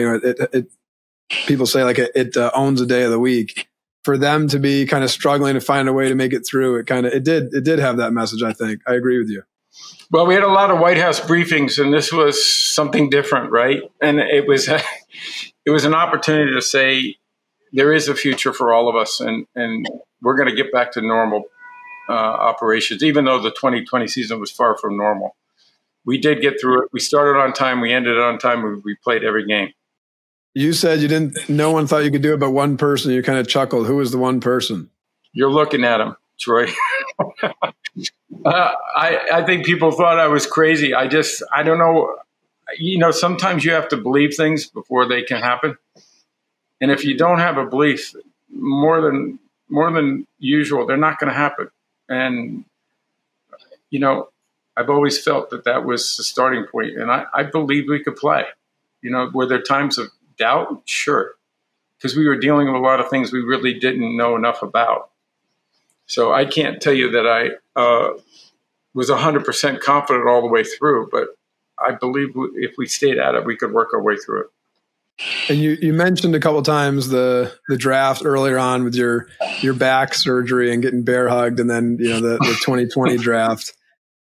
People say like it owns a day of the week. For them to be kind of struggling to find a way to make it through, it did have that message, I think. I agree with you. Well, we had a lot of White House briefings, and this was something different, right? And it was an opportunity to say there is a future for all of us, and we're going to get back to normal operations, even though the 2020 season was far from normal. We did get through it. We started on time. We ended on time. We played every game. You said you didn't. No one thought you could do it, but one person. You kind of chuckled. Who was the one person? You're looking at him, Troy. I think people thought I was crazy. I don't know. Sometimes you have to believe things before they can happen, and if you don't have a belief, more than usual, they're not going to happen. And I've always felt that was the starting point, and I believed we could play. Were there times of doubt? Sure. Because we were dealing with a lot of things we really didn't know enough about. So I can't tell you that I was 100% confident all the way through, but I believe if we stayed at it, we could work our way through it. And you mentioned a couple of times the draft earlier on with your back surgery and getting bear hugged, and then the 2020 draft.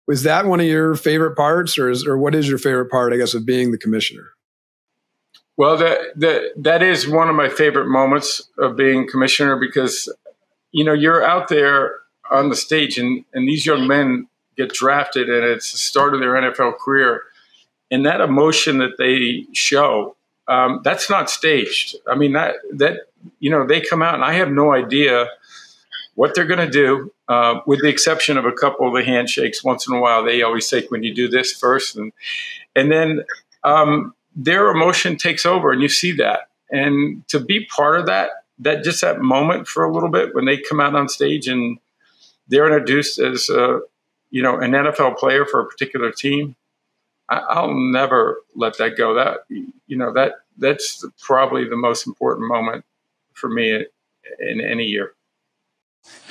Was that one of your favorite parts, or what is your favorite part, I guess, of being the commissioner? Well, that is one of my favorite moments of being commissioner, because, you're out there on the stage and these young men get drafted, and it's the start of their NFL career. And that emotion that they show, that's not staged. I mean, they come out and I have no idea what they're going to do, with the exception of a couple of the handshakes once in a while. They always say, when you do this first, and then, their emotion takes over, and you see that. And to be part of that just that moment for a little bit when they come out on stage and they're introduced as an NFL player for a particular team, I'll never let that go. That that's probably the most important moment for me in any year.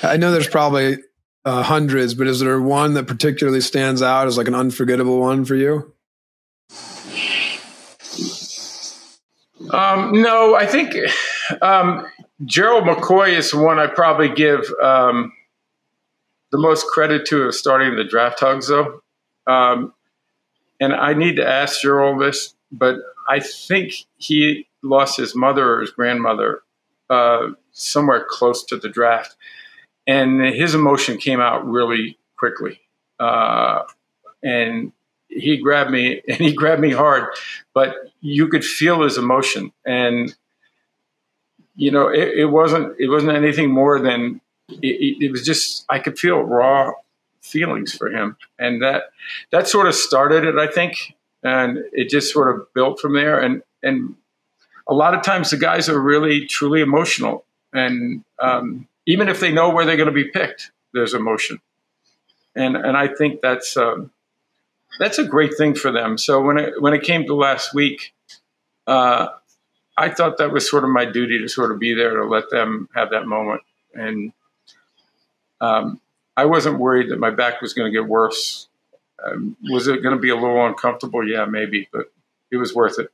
I know there's probably hundreds, but is there one that particularly stands out as like an unforgettable one for you? No, I think Gerald McCoy is the one I probably give the most credit to of starting the draft hugs, though. And I need to ask Gerald this, but I think he lost his mother or his grandmother somewhere close to the draft, and his emotion came out really quickly. And he grabbed me hard, but you could feel his emotion. And, it wasn't anything more than it was just, I could feel raw feelings for him. And that sort of started it, I think. And it just sort of built from there. And a lot of times the guys are really, truly emotional. And, even if they know where they're going to be picked, there's emotion. And I think that's a great thing for them. So when it came to last week, I thought that was sort of my duty to sort of be there to let them have that moment. And I wasn't worried that my back was going to get worse. Was it going to be a little uncomfortable? Yeah, maybe, but it was worth it.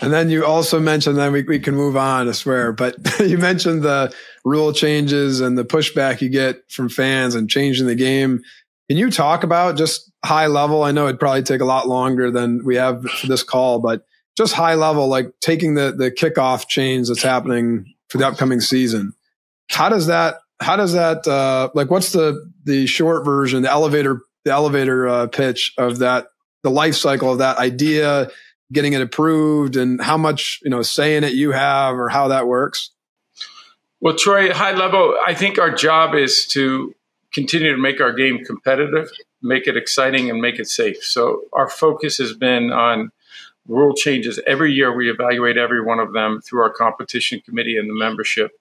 And then you also mentioned, then we can move on, I swear, but you mentioned the rule changes and the pushback you get from fans and changing the game. Can you talk about just high level? I know it'd probably take a lot longer than we have for this call, but just high level, like taking the kickoff change that's happening for the upcoming season. How does that, like what's the short version, the elevator pitch of that, the life cycle of that idea, getting it approved, and how much, say in it you have, or how that works? Well, Troy, high level, I think our job is to continue to make our game competitive, make it exciting, and make it safe. So our focus has been on rule changes. Every year we evaluate every one of them through our competition committee and the membership.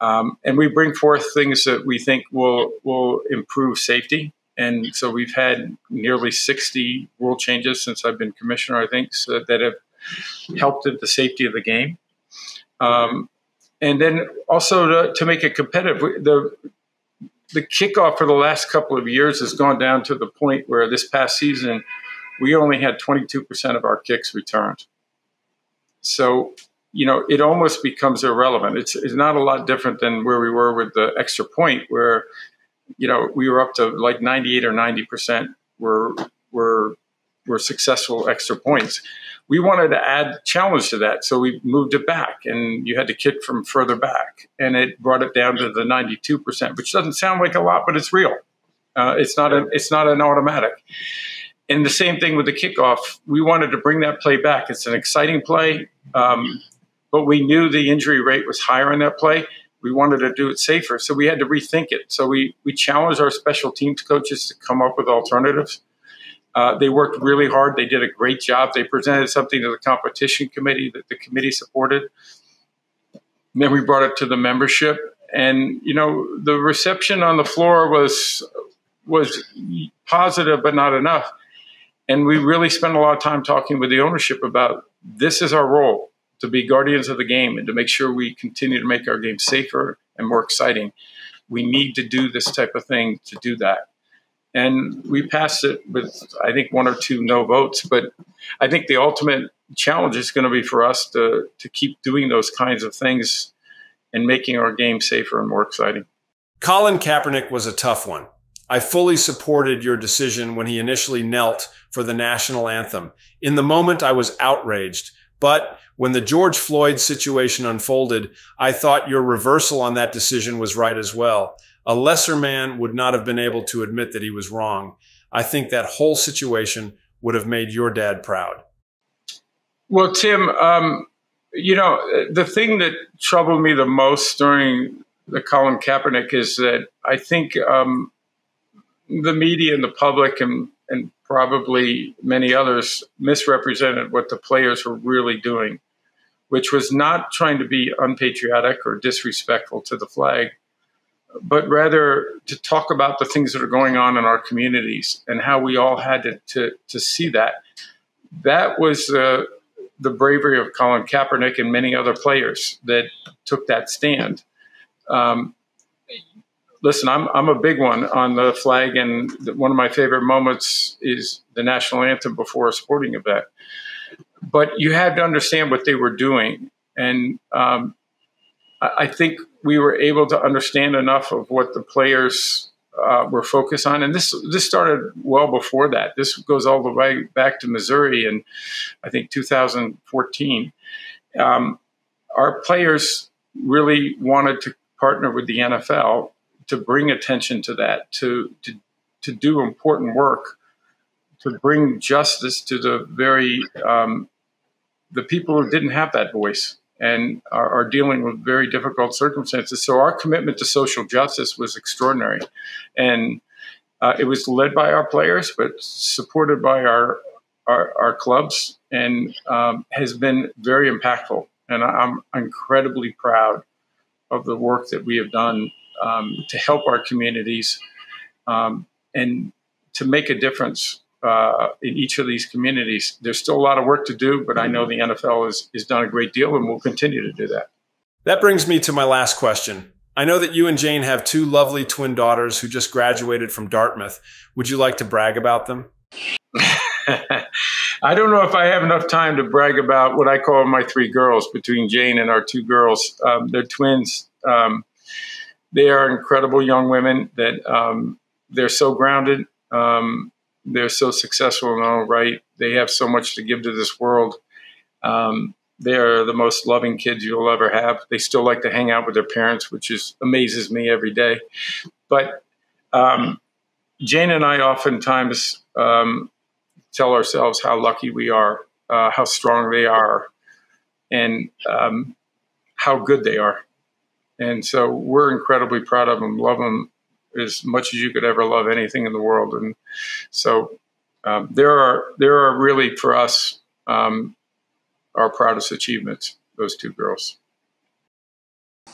And we bring forth things that we think will improve safety. And so we've had nearly 60 rule changes since I've been commissioner, I think, so that have helped the safety of the game. And then also to make it competitive, the kickoff for the last couple of years has gone down to the point where this past season, we only had 22% of our kicks returned. So, you know, it almost becomes irrelevant. It's not a lot different than where we were with the extra point where, you know, we were up to like 98 or 90% were successful extra points. We wanted to add challenge to that. So we moved it back and you had to kick from further back and it brought it down to the 92%, which doesn't sound like a lot, but it's real. It's not an automatic. And the same thing with the kickoff. We wanted to bring that play back. It's an exciting play, but we knew the injury rate was higher in that play. We wanted to do it safer, so we had to rethink it. So we challenged our special teams coaches to come up with alternatives. They worked really hard. They did a great job. They presented something to the competition committee that the committee supported. And then we brought it to the membership. And, you know, the reception on the floor was positive but not enough. And we really spent a lot of time talking with the ownership about this is our role, to be guardians of the game and to make sure we continue to make our game safer and more exciting. We need to do this type of thing to do that. And we passed it with, I think, one or two no votes. But I think the ultimate challenge is going to be for us to keep doing those kinds of things and making our game safer and more exciting. Colin Kaepernick was a tough one. I fully supported your decision when he initially knelt for the national anthem. In the moment, I was outraged. But when the George Floyd situation unfolded, I thought your reversal on that decision was right as well. A lesser man would not have been able to admit that he was wrong. I think that whole situation would have made your dad proud. Well, Tim, you know, the thing that troubled me the most during the Colin Kaepernick is that I think the media and the public and probably many others misrepresented what the players were really doing, which was not trying to be unpatriotic or disrespectful to the flag, but rather to talk about the things that are going on in our communities and how we all had to see that. That was the bravery of Colin Kaepernick and many other players that took that stand. Listen, I'm a big one on the flag, and one of my favorite moments is the national anthem before a sporting event. But you had to understand what they were doing, and I think we were able to understand enough of what the players were focused on. And this started well before that. This goes all the way back to Missouri in, I think, 2014. Our players really wanted to partner with the NFL to bring attention to that, to do important work, to bring justice to the very the people who didn't have that voice and are dealing with very difficult circumstances. So our commitment to social justice was extraordinary, and it was led by our players, but supported by our clubs, and has been very impactful. And I'm incredibly proud of the work that we have done to help our communities and to make a difference in each of these communities. There's still a lot of work to do, but I know the NFL has done a great deal and will continue to do that. That brings me to my last question. I know that you and Jane have two lovely twin daughters who just graduated from Dartmouth. Would you like to brag about them? I don't know if I have enough time to brag about what I call my three girls, between Jane and our two girls. They're twins. They are incredible young women that they're so grounded. They're so successful in their own right. They have so much to give to this world. They are the most loving kids you'll ever have. They still like to hang out with their parents, which amazes me every day. But Jane and I oftentimes tell ourselves how lucky we are, how strong they are, and how good they are. And so we're incredibly proud of them, love them as much as you could ever love anything in the world. And so there are really, for us, our proudest achievements, those two girls.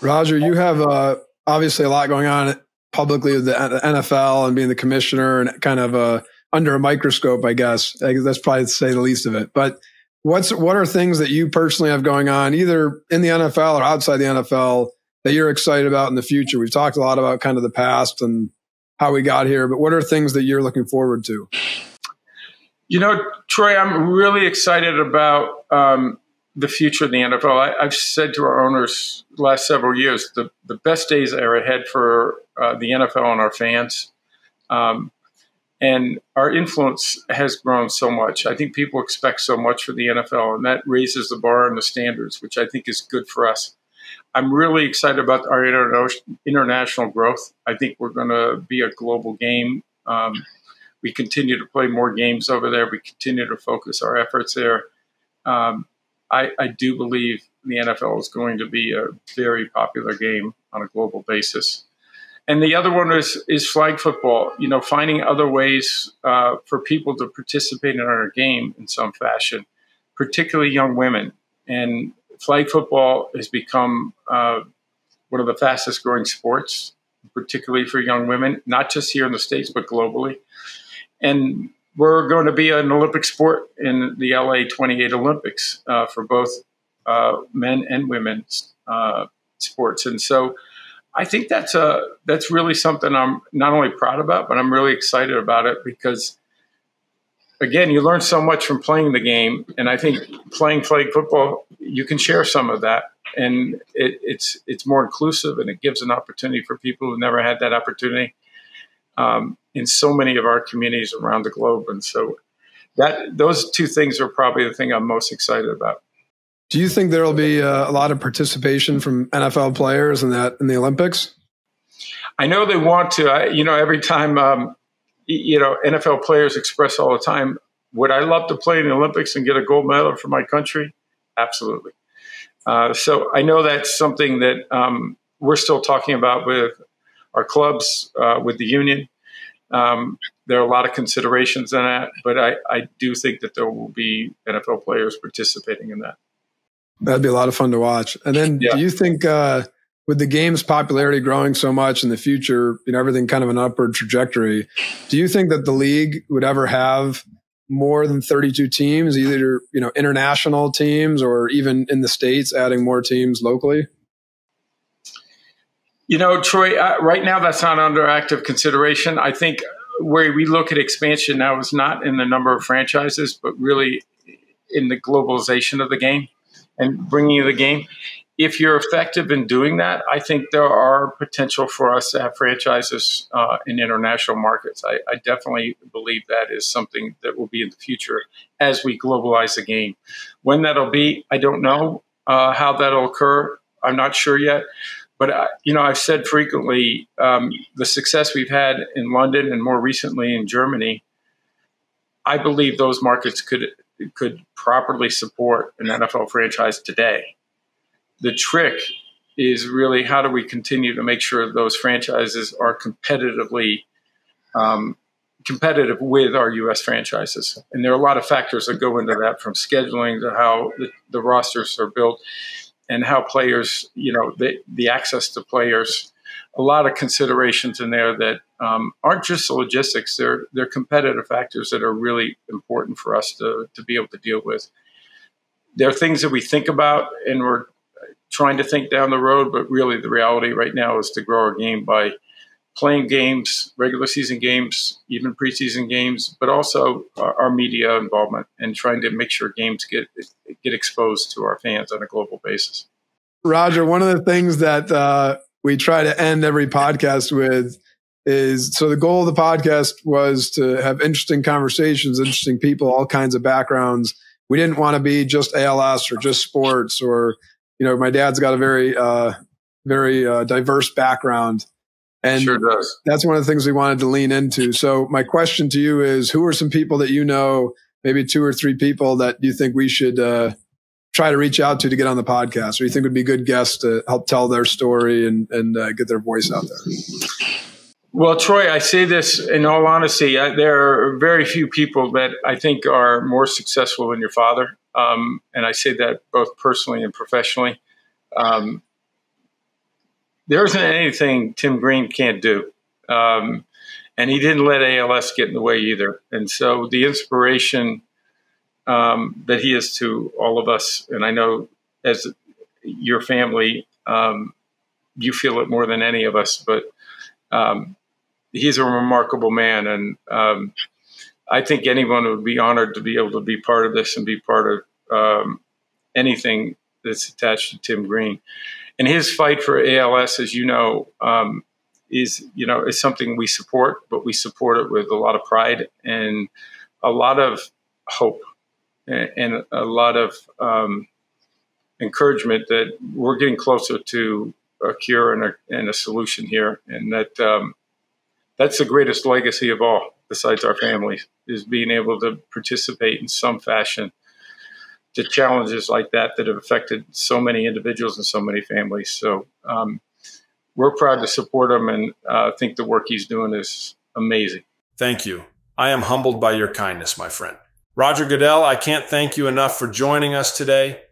Roger, you have obviously a lot going on publicly with the NFL and being the commissioner and kind of under a microscope, I guess. I guess that's probably to say the least of it. But what are things that you personally have going on, either in the NFL or outside the NFL, that you're excited about in the future? We've talked a lot about kind of the past and how we got here, but what are things that you're looking forward to? You know, Troy, I'm really excited about the future of the NFL. I've said to our owners the last several years, the best days are ahead for the NFL and our fans. And our influence has grown so much. I think people expect so much for the NFL, and that raises the bar and the standards, which I think is good for us. I'm really excited about our international growth. I think we're going to be a global game. We continue to play more games over there. We continue to focus our efforts there. I do believe the NFL is going to be a very popular game on a global basis. And the other one is flag football, you know, finding other ways for people to participate in our game in some fashion, particularly young women. And flag football has become one of the fastest growing sports, particularly for young women, not just here in the States, but globally. And we're going to be an Olympic sport in the LA 28 Olympics for both men and women's sports. And so I think that's really something I'm not only proud about, but I'm really excited about it because, again, you learn so much from playing the game. And I think playing flag football, you can share some of that. And it's more inclusive, and it gives an opportunity for people who never had that opportunity in so many of our communities around the globe. And so those two things are probably the thing I'm most excited about. Do you think there'll be a lot of participation from NFL players in the Olympics? I know they want to. Every time, NFL players express all the time, would I love to play in the Olympics and get a gold medal for my country? Absolutely. So I know that's something that we're still talking about with our clubs, with the union. There are a lot of considerations in that, but I do think that there will be NFL players participating in that. That'd be a lot of fun to watch. And then do you think with the game's popularity growing so much in the future, everything kind of an upward trajectory, do you think that the league would ever have more than 32 teams, either, international teams or even in the States, adding more teams locally? Troy, right now that's not under active consideration. I think where we look at expansion now is not in the number of franchises, but really in the globalization of the game and bringing the game. If you're effective in doing that, I think there are potential for us to have franchises in international markets. I definitely believe that is something that will be in the future as we globalize the game. When that'll be, I don't know how that'll occur. I'm not sure yet. But, I've said frequently the success we've had in London and more recently in Germany, I believe those markets could properly support an NFL franchise today. The trick is really how do we continue to make sure those franchises are competitively competitive with our U.S. franchises. And there are a lot of factors that go into that, from scheduling to how the rosters are built and how players, the access to players. A lot of considerations in there that aren't just the logistics. They're competitive factors that are really important for us to be able to deal with. There are things that we think about and we're trying to think down the road, but really the reality right now is to grow our game by playing games, regular season games, even preseason games, but also our media involvement and trying to make sure games get exposed to our fans on a global basis. Roger, one of the things that we try to end every podcast with is, so the goal of the podcast was to have interesting conversations, interesting people, all kinds of backgrounds. We didn't want to be just ALS or just sports or, my dad's got a very, very diverse background. And sure does. That's one of the things we wanted to lean into. So my question to you is, who are some people that maybe two or three people that you think we should try to reach out to get on the podcast, or you think would be good guests to help tell their story and get their voice out there? Well, Troy, I say this in all honesty. There are very few people that I think are more successful than your father. And I say that both personally and professionally. There isn't anything Tim Green can't do. And he didn't let ALS get in the way either. And so the inspiration that he is to all of us, and I know as your family, you feel it more than any of us, but he's a remarkable man. And I think anyone would be honored to be able to be part of this and be part of anything that's attached to Tim Green. And his fight for ALS, as you know, is something we support, but we support it with a lot of pride and a lot of hope and a lot of encouragement that we're getting closer to a cure and a solution here. And that that's the greatest legacy of all, besides our families, is being able to participate in some fashion to challenges like that that have affected so many individuals and so many families. So we're proud to support him, and I think the work he's doing is amazing. Thank you. I am humbled by your kindness, my friend. Roger Goodell, I can't thank you enough for joining us today.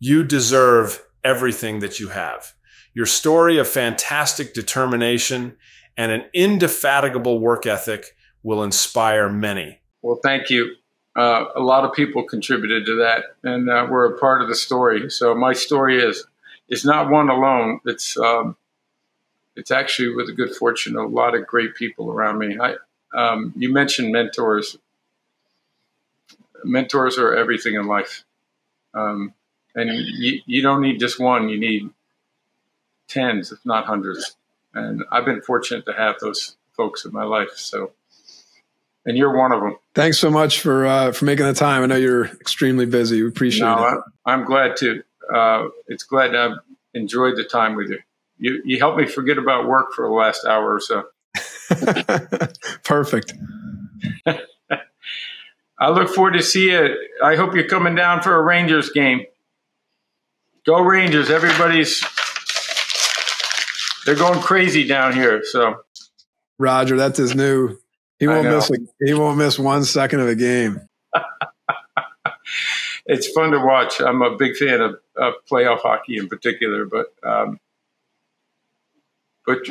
You deserve everything that you have. Your story of fantastic determination and an indefatigable work ethic will inspire many. Well, thank you. A lot of people contributed to that, and we're a part of the story. So my story is, it's not one alone. It's actually, with the good fortune, a lot of great people around me. You mentioned mentors. Mentors are everything in life. And you don't need just one. You need tens, if not hundreds. And I've been fortunate to have those folks in my life. So, and you're one of them. Thanks so much for making the time. I know you're extremely busy. We appreciate it. I'm glad to. It's glad I've enjoyed the time with you. You helped me forget about work for the last hour or so. Perfect. I look forward to see you. I hope you're coming down for a Rangers game. Go Rangers. They're going crazy down here. So, Roger, that's his new. He won't miss 1 second of a game. It's fun to watch. I'm a big fan of playoff hockey in particular, but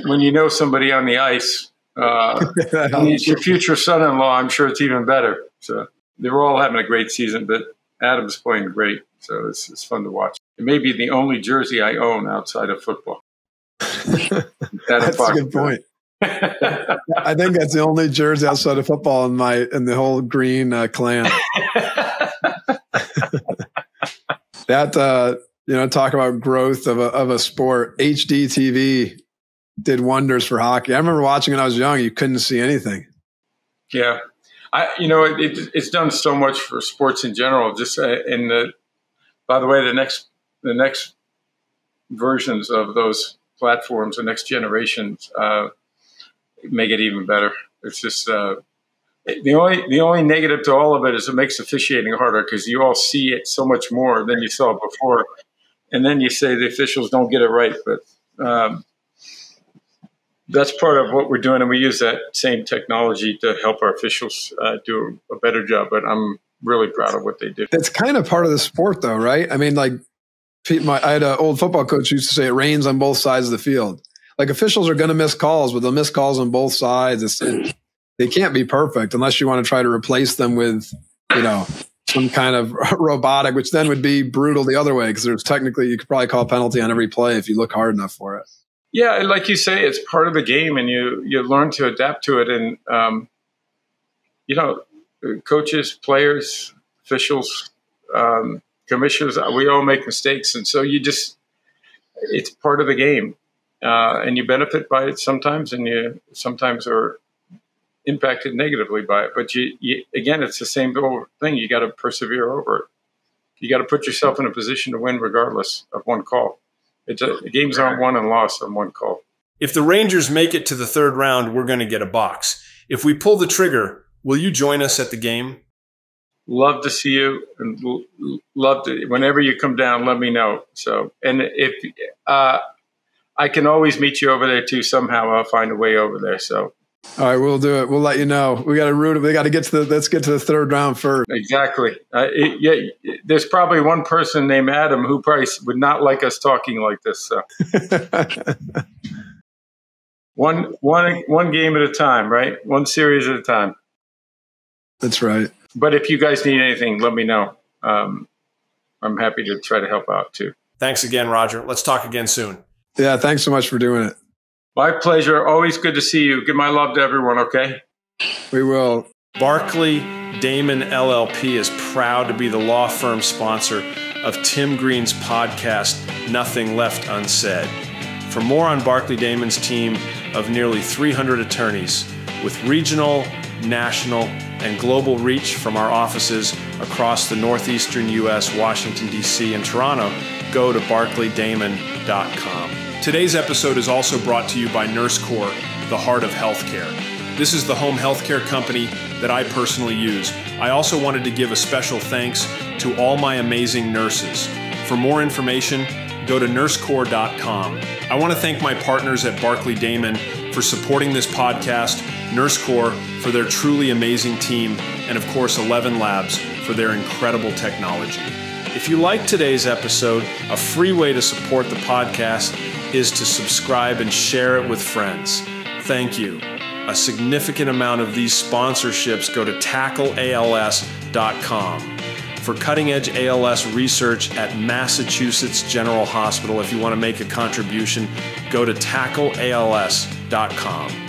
when you know somebody on the ice, he's your future son-in-law, I'm sure it's even better. So they were all having a great season, but Adam's playing great. So it's fun to watch. It may be the only jersey I own outside of football. That's a good point. I think that's the only jersey outside of football in the whole Green clan. That talk about growth of a sport. HDTV did wonders for hockey. I remember watching when I was young. You couldn't see anything. Yeah, it's done so much for sports in general. Just by the way, the next versions of those platforms, the next generations. Make it even better. It's just the only negative to all of it is it makes officiating harder, because you all see it so much more than you saw before, and then you say the officials don't get it right. But that's part of what we're doing, and we use that same technology to help our officials do a better job. But I'm really proud of what they do. That's kind of part of the sport, though, right? I mean, like I had an old football coach who used to say it rains on both sides of the field. Like, officials are going to miss calls, but they'll miss calls on both sides. They can't be perfect unless you want to try to replace them with, some kind of robotic, which then would be brutal the other way, because there's technically, you could probably call a penalty on every play if you look hard enough for it. Yeah, like you say, it's part of the game, and you learn to adapt to it. And, coaches, players, officials, commissioners, we all make mistakes. And so it's part of the game. And you benefit by it sometimes, and you sometimes are impacted negatively by it. But again, it's the same thing. You got to persevere over it. You got to put yourself in a position to win regardless of one call. The games aren't won and lost on one call. If the Rangers make it to the third round, we're going to get a box. If we pull the trigger, will you join us at the game? Love to see you, and whenever you come down, let me know. So, and if I can always meet you over there too. Somehow I'll find a way over there. So. All right, we'll do it. We'll let you know. We got to root. We got to get to the. Let's get to the third round first. Exactly. There's probably one person named Adam who probably would not like us talking like this. So. one game at a time, right? One series at a time. That's right. But if you guys need anything, let me know. I'm happy to try to help out too. Thanks again, Roger. Let's talk again soon. Yeah. Thanks so much for doing it. My pleasure. Always good to see you. Give my love to everyone, okay? We will. Barclay Damon LLP is proud to be the law firm sponsor of Tim Green's podcast, Nothing Left Unsaid. For more on Barclay Damon's team of nearly 300 attorneys with regional, national, and global reach from our offices across the northeastern U.S., Washington, D.C., and Toronto, go to barclaydamon.com. Today's episode is also brought to you by NurseCore, the heart of healthcare. This is the home healthcare company that I personally use. I also wanted to give a special thanks to all my amazing nurses. For more information, go to nursecore.com. I want to thank my partners at Barclay Damon for supporting this podcast, NurseCore for their truly amazing team, and of course, ElevenLabs for their incredible technology. If you like today's episode, a free way to support the podcast is to subscribe and share it with friends. Thank you. A significant amount of these sponsorships go to tackleals.com for cutting-edge ALS research at Massachusetts General Hospital. If you want to make a contribution, go to tackleals.com.